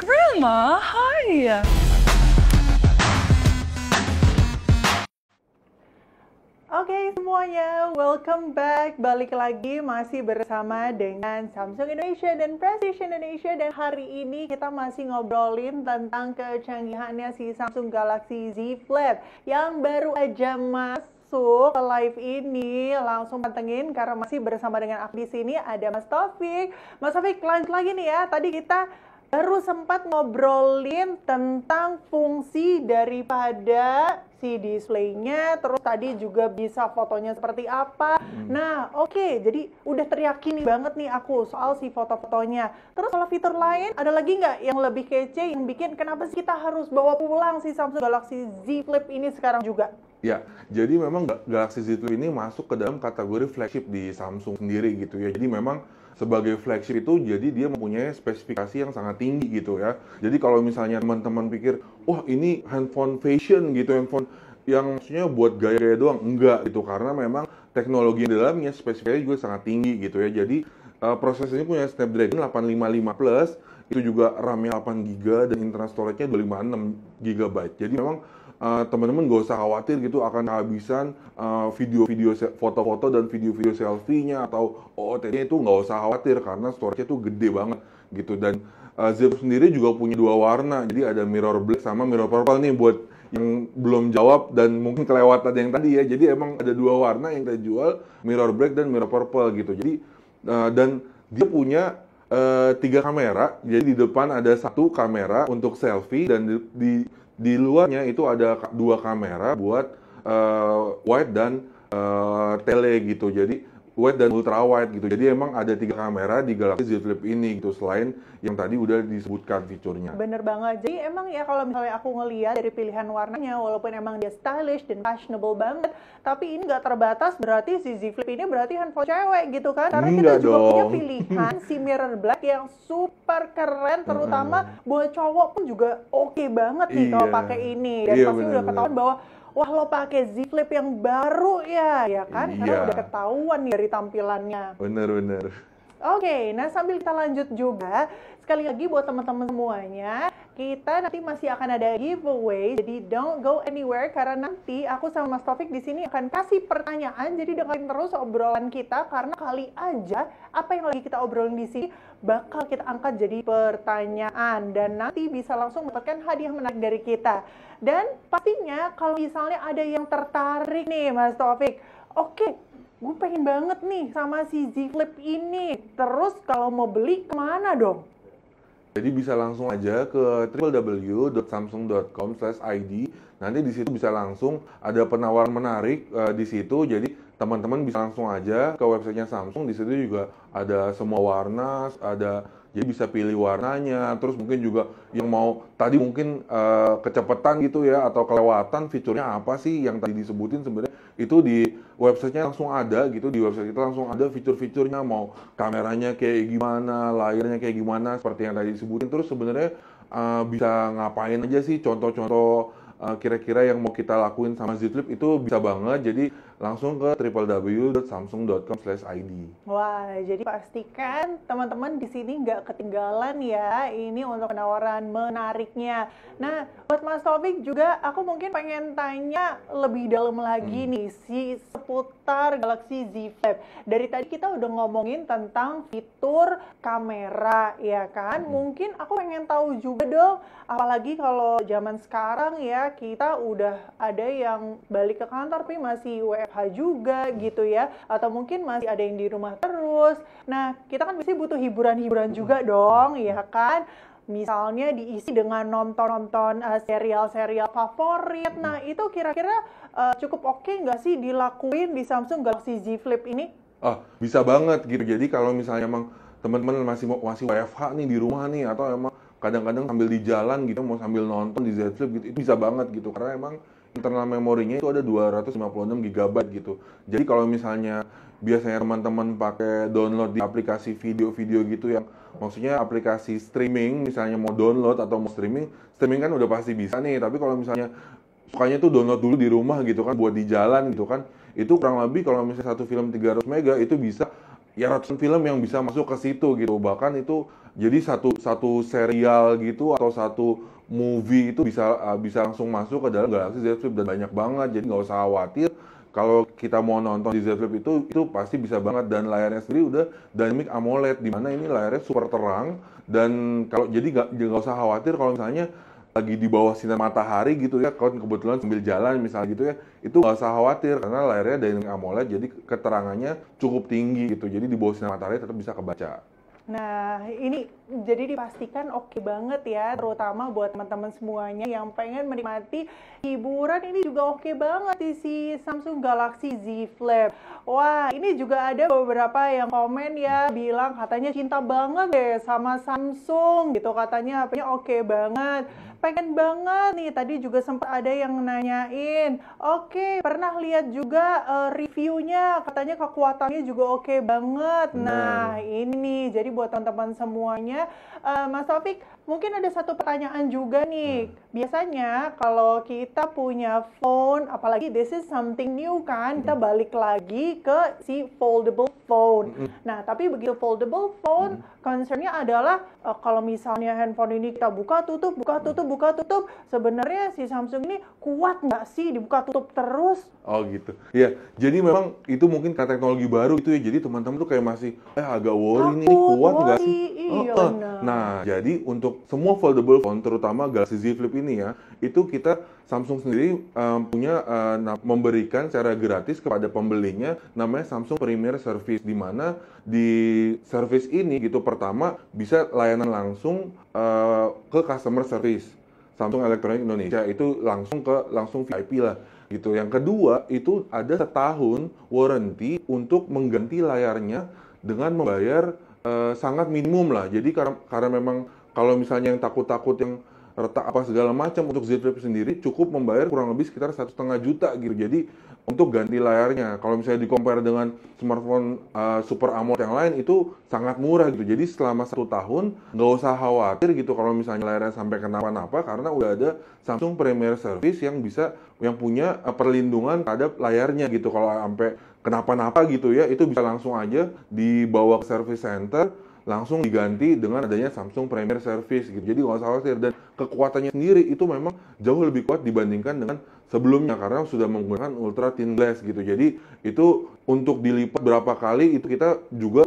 Grandma, hi. Oke, semuanya, welcome back. Balik lagi masih bersama dengan Samsung Indonesia dan Prestige Indonesia, dan hari ini kita masih ngobrolin tentang kecanggihannya si Samsung Galaxy Z Flip yang baru aja masuk ke live ini. Langsung pantengin karena masih bersama dengan aku di sini ada Mas Taufik. Mas Taufik, lanjut lagi nih ya. Tadi kita baru sempat ngobrolin tentang fungsi daripada si display-nya, terus tadi juga bisa fotonya seperti apa. Nah oke, jadi udah teryakini banget nih aku soal si foto-fotonya. Terus kalau fitur lain, ada lagi nggak yang lebih kece yang bikin kenapa sih kita harus bawa pulang si Samsung Galaxy Z Flip ini sekarang juga? Ya, jadi memang Galaxy Z Flip ini masuk ke dalam kategori flagship di Samsung sendiri gitu ya. Jadi memang sebagai flagship itu, jadi dia mempunyai spesifikasi yang sangat tinggi gitu ya. Jadi kalau misalnya teman-teman pikir, wah ini handphone fashion gitu, handphone yang maksudnya buat gaya-gaya doang, enggak gitu. Karena memang teknologi di dalamnya spesifikasinya juga sangat tinggi gitu ya. Jadi prosesornya punya Snapdragon 855 plus, itu juga RAM-nya 8GB dan internal storage-nya 256GB. Jadi memang teman-teman gak usah khawatir gitu akan kehabisan video-video, foto-foto dan video-video selfie-nya atau OOTD-nya, itu gak usah khawatir karena storage-nya tuh gede banget gitu. Dan Z Flip sendiri juga punya 2 warna, jadi ada mirror black sama mirror purple nih buat yang belum jawab dan mungkin kelewatan yang tadi ya. Jadi emang ada 2 warna yang kita jual, mirror black dan mirror purple gitu. Jadi dan dia punya 3 kamera, jadi di depan ada 1 kamera untuk selfie dan di luarnya itu ada 2 kamera buat wide dan tele gitu. Jadi wide dan ultra wide gitu. Jadi emang ada 3 kamera di Galaxy Z Flip ini gitu, selain yang tadi udah disebutkan fiturnya. Bener banget. Jadi emang ya kalau misalnya aku ngelihat dari pilihan warnanya, walaupun emang dia stylish dan fashionable banget, tapi ini nggak terbatas berarti si Z Flip ini berarti handphone cewek gitu kan. Karena kita juga punya pilihan si mirror black yang super keren, terutama buat cowok pun juga oke banget nih kalau pakai ini. Dan pasti udah ketahuan bahwa wah lo pakai Z Flip yang baru ya, ya kan? Karena udah ketahuan nih dari tampilannya. Bener-bener. Oke, nah sambil kita lanjut juga, sekali lagi buat teman-teman semuanya, kita nanti masih akan ada giveaway, jadi don't go anywhere karena nanti aku sama Mas Taufik di sini akan kasih pertanyaan. Jadi dengerin terus obrolan kita karena kali aja apa yang lagi kita obrolin di sini bakal kita angkat jadi pertanyaan dan nanti bisa langsung mendapatkan hadiah menarik dari kita. Dan pastinya kalau misalnya ada yang tertarik nih Mas Taufik, oke, gue pengen banget nih sama si Z Flip ini. Terus kalau mau beli kemana dong? Jadi bisa langsung aja ke www.samsung.com/id. Nanti di situ bisa langsung ada penawaran menarik di situ. Jadi teman-teman bisa langsung aja ke websitenya Samsung. Di situ juga ada semua warna, ada, jadi bisa pilih warnanya. Terus mungkin juga yang mau tadi mungkin kecepatan gitu ya atau kelewatan fiturnya apa sih yang tadi disebutin, sebenarnya itu di websitenya langsung ada gitu. Di website kita langsung ada fitur-fiturnya, mau kameranya kayak gimana, layarnya kayak gimana, seperti yang tadi disebutin. Terus sebenarnya bisa ngapain aja sih, contoh-contoh kira-kira yang mau kita lakuin sama Z Flip itu bisa banget. Jadi langsung ke www.samsung.com/id. Wah, jadi pastikan teman-teman di sini nggak ketinggalan ya. Ini untuk penawaran menariknya. Nah, buat Mas Taufik juga, aku mungkin pengen tanya lebih dalam lagi nih seputar Galaxy Z Flip. Dari tadi kita udah ngomongin tentang fitur kamera, ya kan? Mungkin aku pengen tahu juga dong, apalagi kalau zaman sekarang ya, kita udah ada yang balik ke kantor tapi masih WFH juga gitu ya, atau mungkin masih ada yang di rumah terus. Nah kita kan biasanya butuh hiburan-hiburan juga dong ya kan. misalnya diisi dengan nonton-nonton serial-serial favorit. Nah, itu kira-kira cukup oke nggak sih dilakuin di Samsung Galaxy Z Flip ini? Oh, bisa banget gitu. Jadi kalau misalnya emang teman-teman masih WFH nih di rumah nih, atau emang kadang-kadang sambil di jalan gitu mau sambil nonton di Z Flip gitu, itu bisa banget gitu, karena emang internal memorinya itu ada 256 GB gitu. Jadi kalau misalnya biasanya teman-teman pakai download di aplikasi video-video gitu, yang maksudnya aplikasi streaming, misalnya mau download atau mau streaming kan udah pasti bisa nih. Tapi kalau misalnya sukanya tuh download dulu di rumah gitu kan, buat di jalan gitu kan, itu kurang lebih kalau misalnya satu film 300 MB itu bisa ya ratusan film yang bisa masuk ke situ gitu. Bahkan itu jadi satu serial gitu atau satu movie itu bisa langsung masuk ke dalam Galaxy Z Flip, dan banyak banget. Jadi nggak usah khawatir kalau kita mau nonton di Z Flip itu pasti bisa banget. Dan layarnya sendiri udah Dynamic AMOLED, dimana ini layarnya super terang, dan kalau jadi nggak usah khawatir kalau misalnya lagi di bawah sinar matahari gitu ya, kalau kebetulan sambil jalan misalnya gitu ya, itu nggak usah khawatir karena layarnya Dynamic AMOLED, jadi keterangannya cukup tinggi gitu, jadi di bawah sinar matahari tetap bisa kebaca. Nah, ini jadi dipastikan oke banget ya, terutama buat teman-teman semuanya yang pengen menikmati hiburan. Ini juga oke banget di si Samsung Galaxy Z Flip. Wah, ini juga ada beberapa yang komen ya, bilang katanya cinta banget deh sama Samsung gitu, katanya HP-nya oke banget. Pengen banget nih, tadi juga sempat ada yang nanyain, oke, pernah lihat juga reviewnya, katanya kekuatannya juga oke banget. Nah, ini jadi buat teman-teman semuanya, Mas Taufik, mungkin ada satu pertanyaan juga nih. Biasanya kalau kita punya phone, apalagi this is something new kan, kita balik lagi ke si foldable phone. Nah, tapi begitu foldable phone, concernnya adalah kalau misalnya handphone ini kita buka tutup, sebenarnya si Samsung ini kuat nggak sih dibuka tutup terus? Oh gitu. Ya, jadi memang itu mungkin karena teknologi baru itu ya, jadi teman-teman tuh kayak masih agak worry nih, kuat nggak sih? Iya, nah, jadi untuk semua foldable phone, terutama Galaxy Z Flip ini ya, itu kita Samsung sendiri memberikan secara gratis kepada pembelinya, namanya Samsung Premier Service, di mana di service ini gitu, pertama bisa layanan langsung ke customer service Samsung Electronic Indonesia, itu langsung VIP lah gitu. Yang kedua itu ada setahun warranty untuk mengganti layarnya dengan membayar sangat minimum lah. Jadi karena memang kalau misalnya yang takut-takut yang retak apa segala macam, untuk Z Flip sendiri cukup membayar kurang lebih sekitar 1,5 juta gitu. Jadi untuk ganti layarnya, kalau misalnya di-compare dengan smartphone Super AMOLED yang lain, itu sangat murah gitu. Jadi selama 1 tahun nggak usah khawatir gitu kalau misalnya layarnya sampai kenapa-napa, karena udah ada Samsung Premier Service yang punya perlindungan terhadap layarnya gitu. Kalau sampai kenapa-napa gitu ya, itu bisa langsung aja dibawa ke service center, langsung diganti dengan adanya Samsung Premier Service gitu. Jadi nggak usah khawatir, dan kekuatannya sendiri itu memang jauh lebih kuat dibandingkan dengan sebelumnya, karena sudah menggunakan Ultra Thin Glass gitu. Jadi itu untuk dilipat berapa kali itu kita juga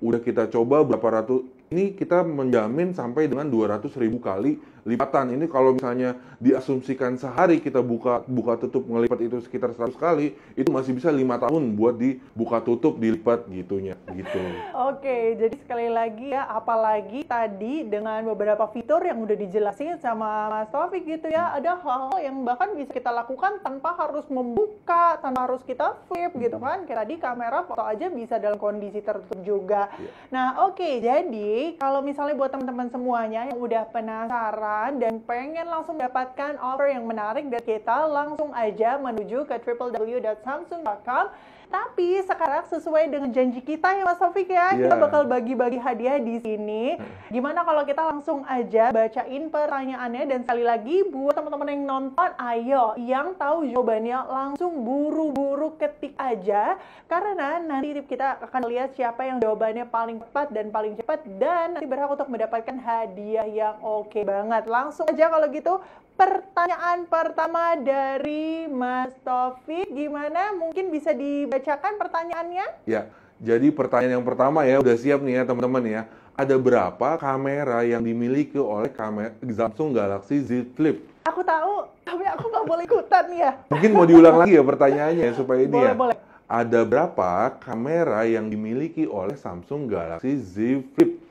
udah kita coba berapa ratus, ini kita menjamin sampai dengan 200.000 kali lipatan. Ini kalau misalnya diasumsikan sehari kita buka tutup ngelipat itu sekitar 100 kali, itu masih bisa 5 tahun buat dibuka tutup dilipat gitunya gitu. Oke, jadi sekali lagi ya, apalagi tadi dengan beberapa fitur yang udah dijelasin sama Mas Taufik gitu ya, ada hal-hal yang bahkan bisa kita lakukan tanpa harus membuka, tanpa harus kita flip gitu kan. Kayak tadi kamera foto aja bisa dalam kondisi tertutup juga. Yeah. Nah, oke, jadi kalau misalnya buat teman-teman semuanya yang udah penasaran dan pengen langsung mendapatkan offer yang menarik dari kita, langsung aja menuju ke www.samsung.com. Tapi sekarang sesuai dengan janji kita ya Mas Taufik ya, kita bakal bagi-bagi hadiah di sini. Gimana kalau kita langsung aja bacain pertanyaannya, dan sekali lagi buat teman-teman yang nonton, ayo yang tahu jawabannya langsung buru-buru ketik aja, karena nanti kita akan lihat siapa yang jawabannya paling tepat dan paling cepat, dan nanti berhak untuk mendapatkan hadiah yang oke banget. Langsung aja kalau gitu, pertanyaan pertama dari Mas Taufik, gimana mungkin bisa dibacakan pertanyaannya? Ya, jadi pertanyaan yang pertama ya, udah siap nih ya teman-teman ya. Ada berapa kamera yang dimiliki oleh Samsung Galaxy Z Flip? Aku tahu, tapi aku nggak boleh ikutan ya. Mungkin mau diulang lagi ya pertanyaannya supaya ini boleh, ya. Boleh. Ada berapa kamera yang dimiliki oleh Samsung Galaxy Z Flip?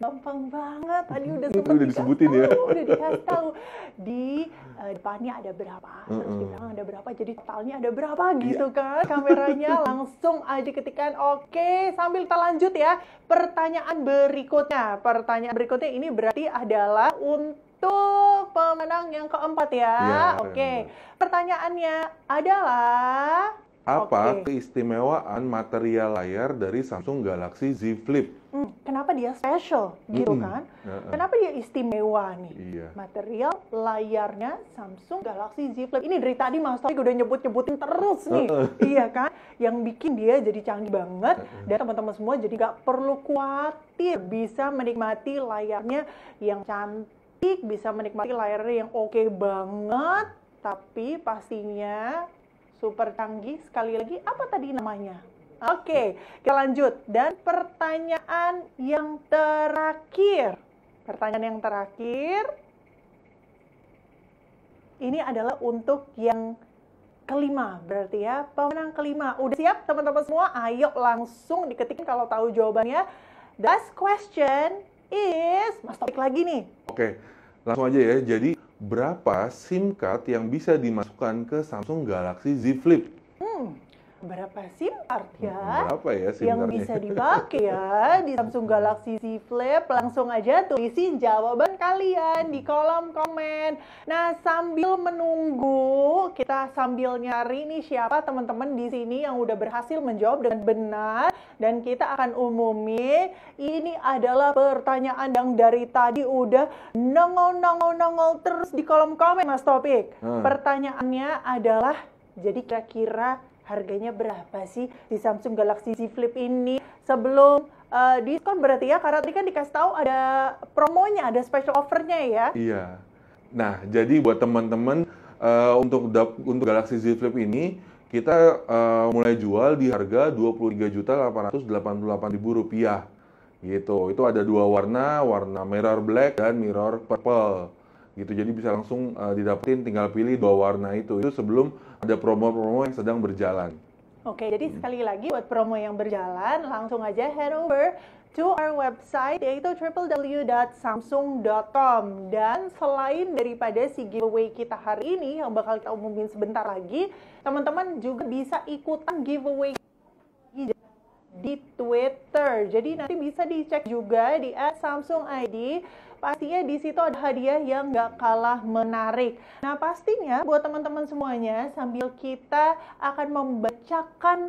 gampang banget. Tadi udah disebutin ya. Udah dikasih tahu di depannya ada berapa, terus di belakang ada berapa, jadi totalnya ada berapa gitu kan. Kameranya langsung aja ketikan. Oke, sambil kita lanjut ya. Pertanyaan berikutnya. Pertanyaan berikutnya ini berarti adalah untuk pemenang yang keempat ya. Oke. Pertanyaannya adalah apa keistimewaan material layar dari Samsung Galaxy Z Flip? Kenapa dia special gitu kan? Kenapa dia istimewa nih? Material layarnya Samsung Galaxy Z Flip. Ini dari tadi Mas Taufik udah nyebut-nyebutin terus nih. Iya kan? Yang bikin dia jadi canggih banget. Dan teman-teman semua jadi gak perlu khawatir. Bisa menikmati layarnya yang cantik. Bisa menikmati layarnya yang oke banget. Tapi pastinya super canggih. Sekali lagi, apa tadi namanya? Oke, kita lanjut. Dan pertanyaan yang terakhir. Pertanyaan yang terakhir. Ini adalah untuk yang kelima, berarti ya. Pemenang kelima. Udah siap teman-teman semua? Ayo langsung diketik kalau tahu jawabannya. The last question is... Mas Taufik lagi nih. Oke, langsung aja ya. Jadi... berapa SIM card yang bisa dimasukkan ke Samsung Galaxy Z Flip? Berapa SIM card ya? Berapa ya SIM yang bisa dipakai ya di Samsung Galaxy Z Flip? Langsung aja tulisin jawaban kalian di kolom komen. Nah, sambil menunggu, kita sambil nyari nih siapa teman-teman di sini yang udah berhasil menjawab dengan benar. Dan kita akan umumi, ini adalah pertanyaan yang dari tadi udah nongol terus di kolom komen, Mas Taufik. Pertanyaannya adalah, jadi kira-kira harganya berapa sih di Samsung Galaxy Z Flip ini? Sebelum diskon berarti ya, karena tadi kan dikasih tahu ada promonya, ada special offer-nya ya. Iya. Nah, jadi buat teman-teman, untuk Galaxy Z Flip ini, kita mulai jual di harga Rp23.888.000 gitu. Itu ada dua warna, warna mirror black dan mirror purple gitu. Jadi bisa langsung didapetin, tinggal pilih dua warna itu. Itu sebelum ada promo-promo yang sedang berjalan. Oke, jadi sekali lagi buat promo yang berjalan, langsung aja head over to our website, yaitu www.samsung.com. Dan selain daripada si giveaway kita hari ini yang bakal kita umumin sebentar lagi, teman-teman juga bisa ikutan giveaway di Twitter. Jadi nanti bisa dicek juga di @samsungid. Pastinya di situ ada hadiah yang gak kalah menarik. Nah, pastinya buat teman-teman semuanya, sambil kita akan membacakan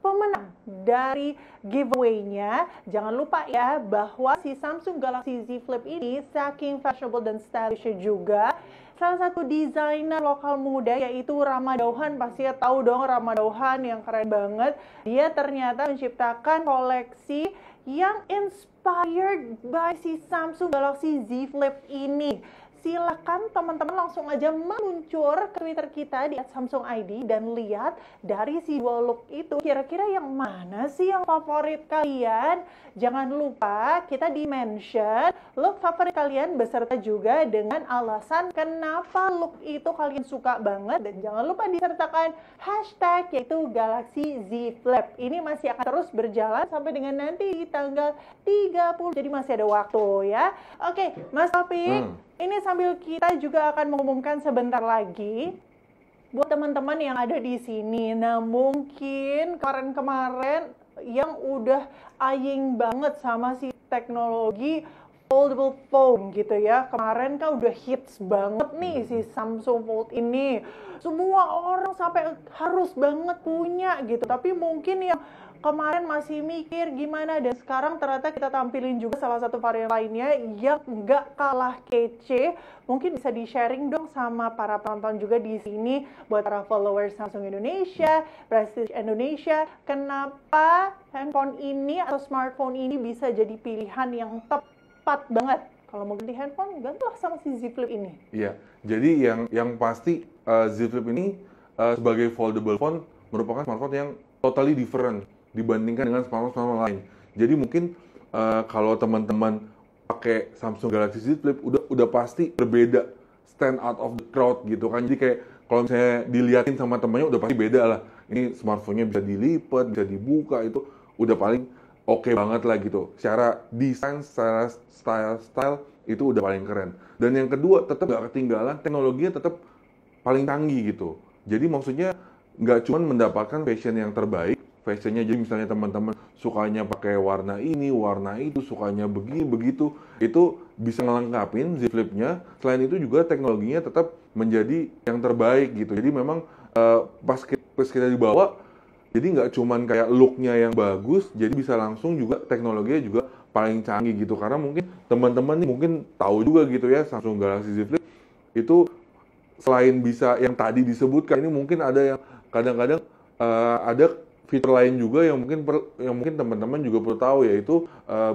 pemenang dari giveaway-nya, jangan lupa ya bahwa si Samsung Galaxy Z Flip ini saking fashionable dan stylish juga, salah satu desainer lokal muda yaitu Rama Dauhan. Pasti ya tahu dong Rama Dauhan yang keren banget. Dia ternyata menciptakan koleksi yang inspired by si Samsung Galaxy Z Flip ini. Silahkan teman-teman langsung aja meluncur ke Twitter kita di @samsungid dan lihat dari si dua look itu kira-kira yang mana sih yang favorit kalian. Jangan lupa kita di mention look favorit kalian beserta juga dengan alasan kenapa look itu kalian suka banget. Dan jangan lupa disertakan hashtag yaitu Galaxy Z Flip. Ini masih akan terus berjalan sampai dengan nanti tanggal 30. Jadi masih ada waktu ya. Oke, Mas Taufik. Ini sambil kita juga akan mengumumkan sebentar lagi buat teman-teman yang ada di sini. Nah, mungkin kemarin-kemarin yang udah aying banget sama si teknologi foldable phone gitu ya. Kemarin kan udah hits banget nih si Samsung Fold ini. Semua orang sampai harus banget punya gitu. Tapi mungkin yang kemarin masih mikir gimana, dan sekarang ternyata kita tampilin juga salah satu varian lainnya yang nggak kalah kece. Mungkin bisa di-sharing dong sama para penonton juga di sini, buat para followers Samsung Indonesia, Prestige Indonesia. Kenapa handphone ini atau smartphone ini bisa jadi pilihan yang tepat banget? Kalau mau ganti handphone, gantilah sama si Z Flip ini. Iya, jadi yang pasti Z Flip ini sebagai foldable phone merupakan smartphone yang totally different dibandingkan dengan smartphone lain. Jadi mungkin kalau teman-teman pakai Samsung Galaxy Z Flip udah pasti berbeda, stand out of the crowd gitu kan. Jadi kayak kalau misalnya diliatin sama temannya udah pasti beda lah. Ini smartphone-nya bisa dilipat, bisa dibuka, itu udah paling oke banget lah gitu. Secara desain, secara style itu udah paling keren. Dan yang kedua, tetap gak ketinggalan, teknologinya tetap paling canggih gitu. Jadi maksudnya nggak cuma mendapatkan fashion yang terbaik, fashionnya jadi misalnya teman-teman sukanya pakai warna ini, warna itu, sukanya begini, begitu, itu bisa ngelengkapin Z Flip-nya. Selain itu juga teknologinya tetap menjadi yang terbaik gitu. Jadi memang pas kita dibawa, jadi nggak cuman kayak look-nya yang bagus, jadi bisa langsung juga teknologinya juga paling canggih gitu. Karena mungkin teman-teman nih mungkin tahu juga gitu ya, Samsung Galaxy Z Flip itu selain bisa yang tadi disebutkan, ini mungkin ada yang kadang-kadang ada fitur lain juga yang mungkin teman-teman juga perlu tahu, yaitu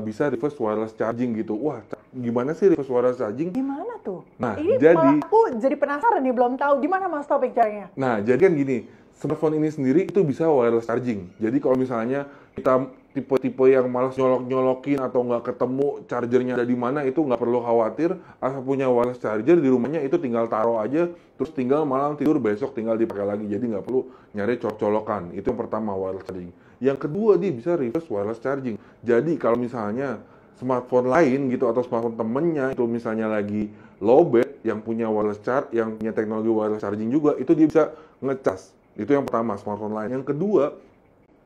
bisa reverse wireless charging gitu. Wah, gimana sih reverse wireless charging? Gimana tuh? Nah, ini jadi aku jadi penasaran nih, belum tahu gimana Mas Taufik caranya. Nah, jadi kan gini, smartphone ini sendiri itu bisa wireless charging. Jadi kalau misalnya kita tipe-tipe yang malas nyolok-nyolokin atau nggak ketemu chargernya ada di mana, itu nggak perlu khawatir. Asal punya wireless charger di rumahnya, itu tinggal taruh aja, terus tinggal malam tidur, besok tinggal dipakai lagi. Jadi nggak perlu nyari colok-colokan. Itu yang pertama, wireless charging. Yang kedua, dia bisa reverse wireless charging. Jadi kalau misalnya smartphone lain gitu atau smartphone temennya itu misalnya lagi lowbat, yang punya wireless charge, yang punya teknologi wireless charging juga, itu dia bisa ngecas. Itu yang pertama, smartphone lain. Yang kedua,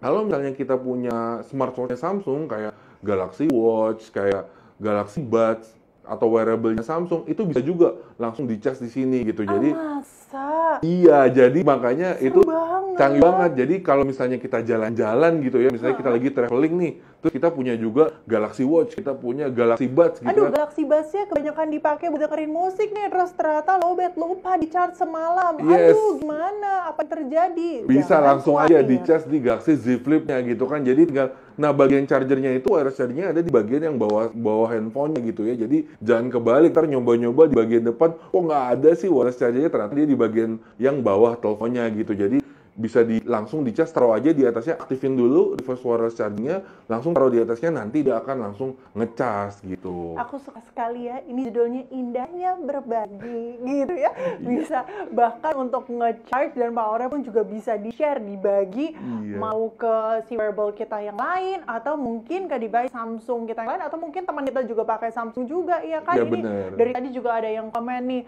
kalau misalnya kita punya smartphone-nya Samsung, kayak Galaxy Watch, kayak Galaxy Buds, atau wearable-nya Samsung, itu bisa juga langsung dicas di sini gitu. Jadi, masa? Iya, jadi makanya seru itu banget. Canggih banget. Jadi kalau misalnya kita jalan-jalan gitu ya, misalnya kita lagi traveling nih, terus kita punya juga Galaxy Watch, kita punya Galaxy Buds gitu. Aduh, kan. Galaxy Buds-nya kebanyakan dipakai buat dengerin musik nih, terus ternyata lowbat, lupa di-charge semalam. Yes. Aduh, gimana? Apa terjadi? Bisa jangan langsung aja di-charge di Galaxy Z Flip-nya gitu kan. Jadi tinggal, nah bagian chargernya itu, wireless chargernya ada di bagian yang bawah handphonenya gitu ya. Jadi jangan kebalik, ntar nyoba-nyoba di bagian depan, kok nggak ada sih wireless chargernya, ternyata dia di bagian yang bawah teleponnya gitu. Jadi bisa langsung dicas, taruh aja di atasnya, aktifin dulu reverse wireless chargingnya, langsung taruh di atasnya, nanti dia akan langsung ngecas gitu. Aku suka sekali ya, ini judulnya indahnya berbagi gitu ya. Bisa bahkan untuk ngecharge dan powernya pun juga bisa di-share, dibagi, mau ke si wearable kita yang lain, atau mungkin ke device Samsung kita yang lain, atau mungkin teman kita juga pakai Samsung juga, iya kan? Ya, ini bener. Dari tadi juga ada yang komen nih,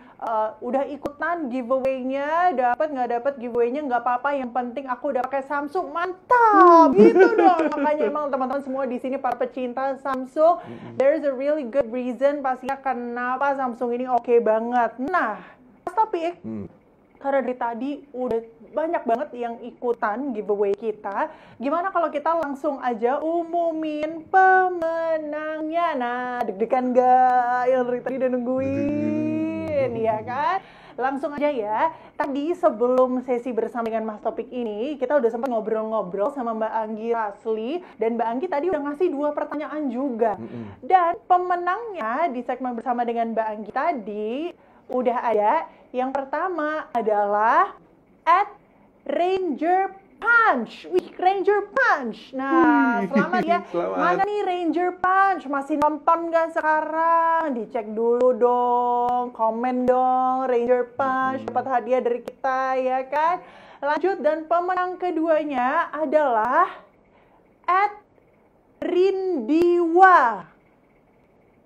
udah ikutan giveaway-nya, dapat nggak dapat giveaway-nya nggak apa-apa, yang penting aku udah pakai Samsung, mantap gitu dong. Makanya emang teman-teman semua di sini para pecinta Samsung, there is a really good reason pastinya kenapa Samsung ini oke banget. Nah, Mas Taufik, karena dari tadi udah banyak banget yang ikutan giveaway kita, gimana kalau kita langsung aja umumin pemenangnya? Nah, deg-degan gak? Yang dari tadi udah nungguin, ya kan? Langsung aja ya. Tadi sebelum sesi bersama dengan Mas Taufik ini, kita udah sempat ngobrol-ngobrol sama Mbak Anggi Rasli, dan Mbak Anggi tadi udah ngasih 2 pertanyaan juga. Dan pemenangnya di segmen bersama dengan Mbak Anggi tadi udah ada. Yang pertama adalah @RangerPunch. Wih, Ranger Punch. Nah, selamat ya. Selamat. Mana nih Ranger Punch? Masih nonton gak sekarang? Dicek dulu dong. Komen dong, Ranger Punch. Dapat hadiah dari kita, ya kan? Lanjut, dan pemenang keduanya adalah @Rindiwa.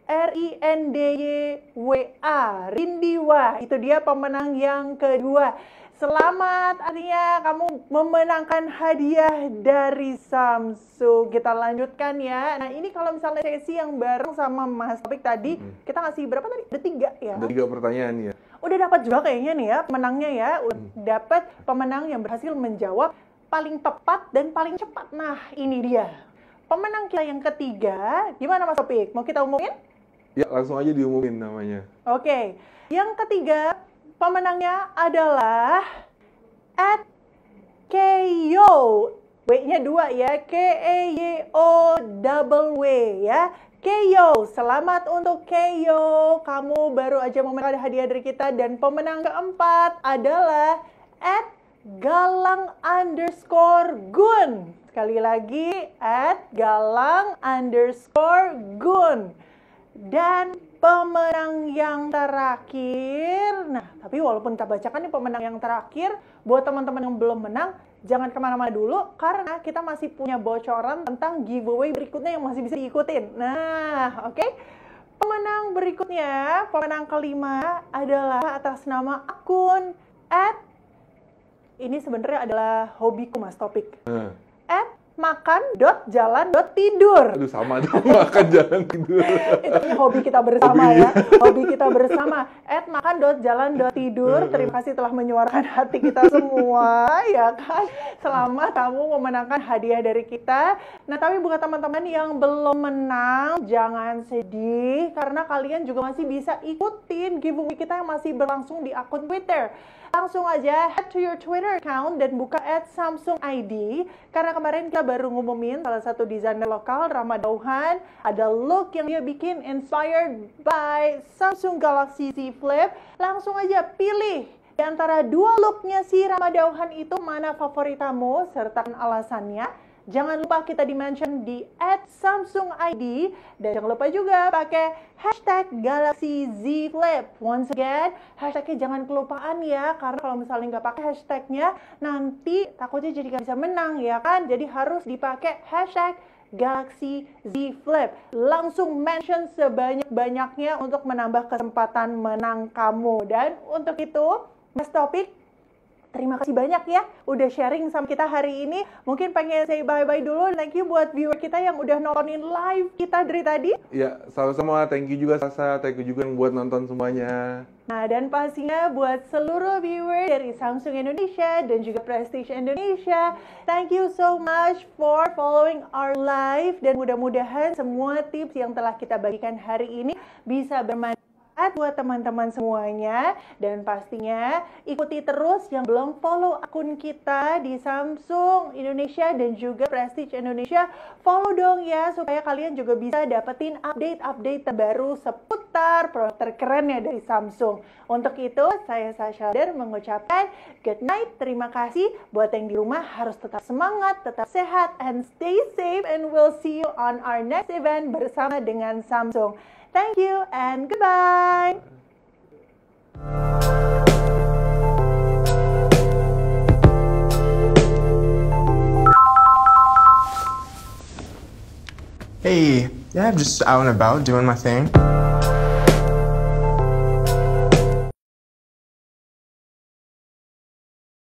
R-I-N-D-Y-W-A. Rindiwa. Itu dia pemenang yang kedua. Selamat, artinya kamu memenangkan hadiah dari Samsung. Kita lanjutkan ya. Nah, ini kalau misalnya sesi yang bareng sama Mas Taufik tadi, kita ngasih berapa tadi? Ada 3 ya? Ada 3 pertanyaan ya. Udah dapat juga kayaknya nih ya, pemenangnya ya. Udah dapat pemenang yang berhasil menjawab paling tepat dan paling cepat. Nah, ini dia. Pemenang kita yang ketiga, gimana Mas Taufik? Mau kita umumin? Ya, langsung aja diumumin namanya. Oke, yang ketiga, pemenangnya adalah @Keyo. W-nya 2 ya. Keyo W ya. Keyo. Selamat untuk Keyo. Kamu baru aja memenangkan hadiah dari kita. Dan pemenang keempat adalah @Galang_Gun. Sekali lagi, @Galang_Gun. Dan pemenang yang terakhir. Nah, tapi walaupun kita bacakan nih pemenang yang terakhir, buat teman-teman yang belum menang, jangan kemana-mana dulu, karena kita masih punya bocoran tentang giveaway berikutnya yang masih bisa diikutin. Nah, oke. Pemenang berikutnya, pemenang kelima adalah atas nama akun ini sebenarnya adalah hobiku, Mas Topik. @makan.jalan.tidur. Aduh, sama dong, makan jalan tidur. Itu hobi kita bersama ya. Hobi kita bersama. @makan.jalan.tidur. Terima kasih telah menyuarakan hati kita semua, ya kan? Selamat kamu memenangkan hadiah dari kita. Nah, tapi buat teman-teman yang belum menang, jangan sedih, karena kalian juga masih bisa ikutin giveaway kita yang masih berlangsung di akun Twitter. Langsung aja head to your Twitter account dan buka @samsungid, karena kemarin kita baru ngumumin salah satu desainer lokal, Rama Dauhan, ada look yang dia bikin inspired by Samsung Galaxy Z Flip. Langsung aja pilih di antara dua looknya si Rama Dauhan itu mana favoritamu serta alasannya. Jangan lupa kita di-mention di @samsungid dan jangan lupa juga pakai #GalaxyZFlip. Once again, hashtagnya jangan kelupaan ya, karena kalau misalnya nggak pakai hashtagnya, nanti takutnya jadi nggak bisa menang ya kan? Jadi harus dipakai #GalaxyZFlip. Langsung mention sebanyak-banyaknya untuk menambah kesempatan menang kamu. Dan untuk itu, Mas Topik, terima kasih banyak ya udah sharing sama kita hari ini. Mungkin pengen say bye-bye dulu. Thank you buat viewer kita yang udah nontonin live kita dari tadi. Ya, sama-sama. Thank you juga Sasha. Thank you juga yang buat nonton semuanya. Nah, dan pastinya buat seluruh viewer dari Samsung Indonesia dan juga Prestige Indonesia. Thank you so much for following our live. Dan mudah-mudahan semua tips yang telah kita bagikan hari ini bisa bermanfaat buat teman-teman semuanya. Dan pastinya ikuti terus yang belum follow akun kita di Samsung Indonesia dan juga Prestige Indonesia, follow dong ya, supaya kalian juga bisa dapetin update-update terbaru seputar produk terkeren ya dari Samsung. Untuk itu, saya Sasha mengucapkan good night. Terima kasih buat yang di rumah, harus tetap semangat, tetap sehat, and stay safe, and we'll see you on our next event bersama dengan Samsung. Thank you and goodbye. Hey, yeah, I'm just out and about doing my thing.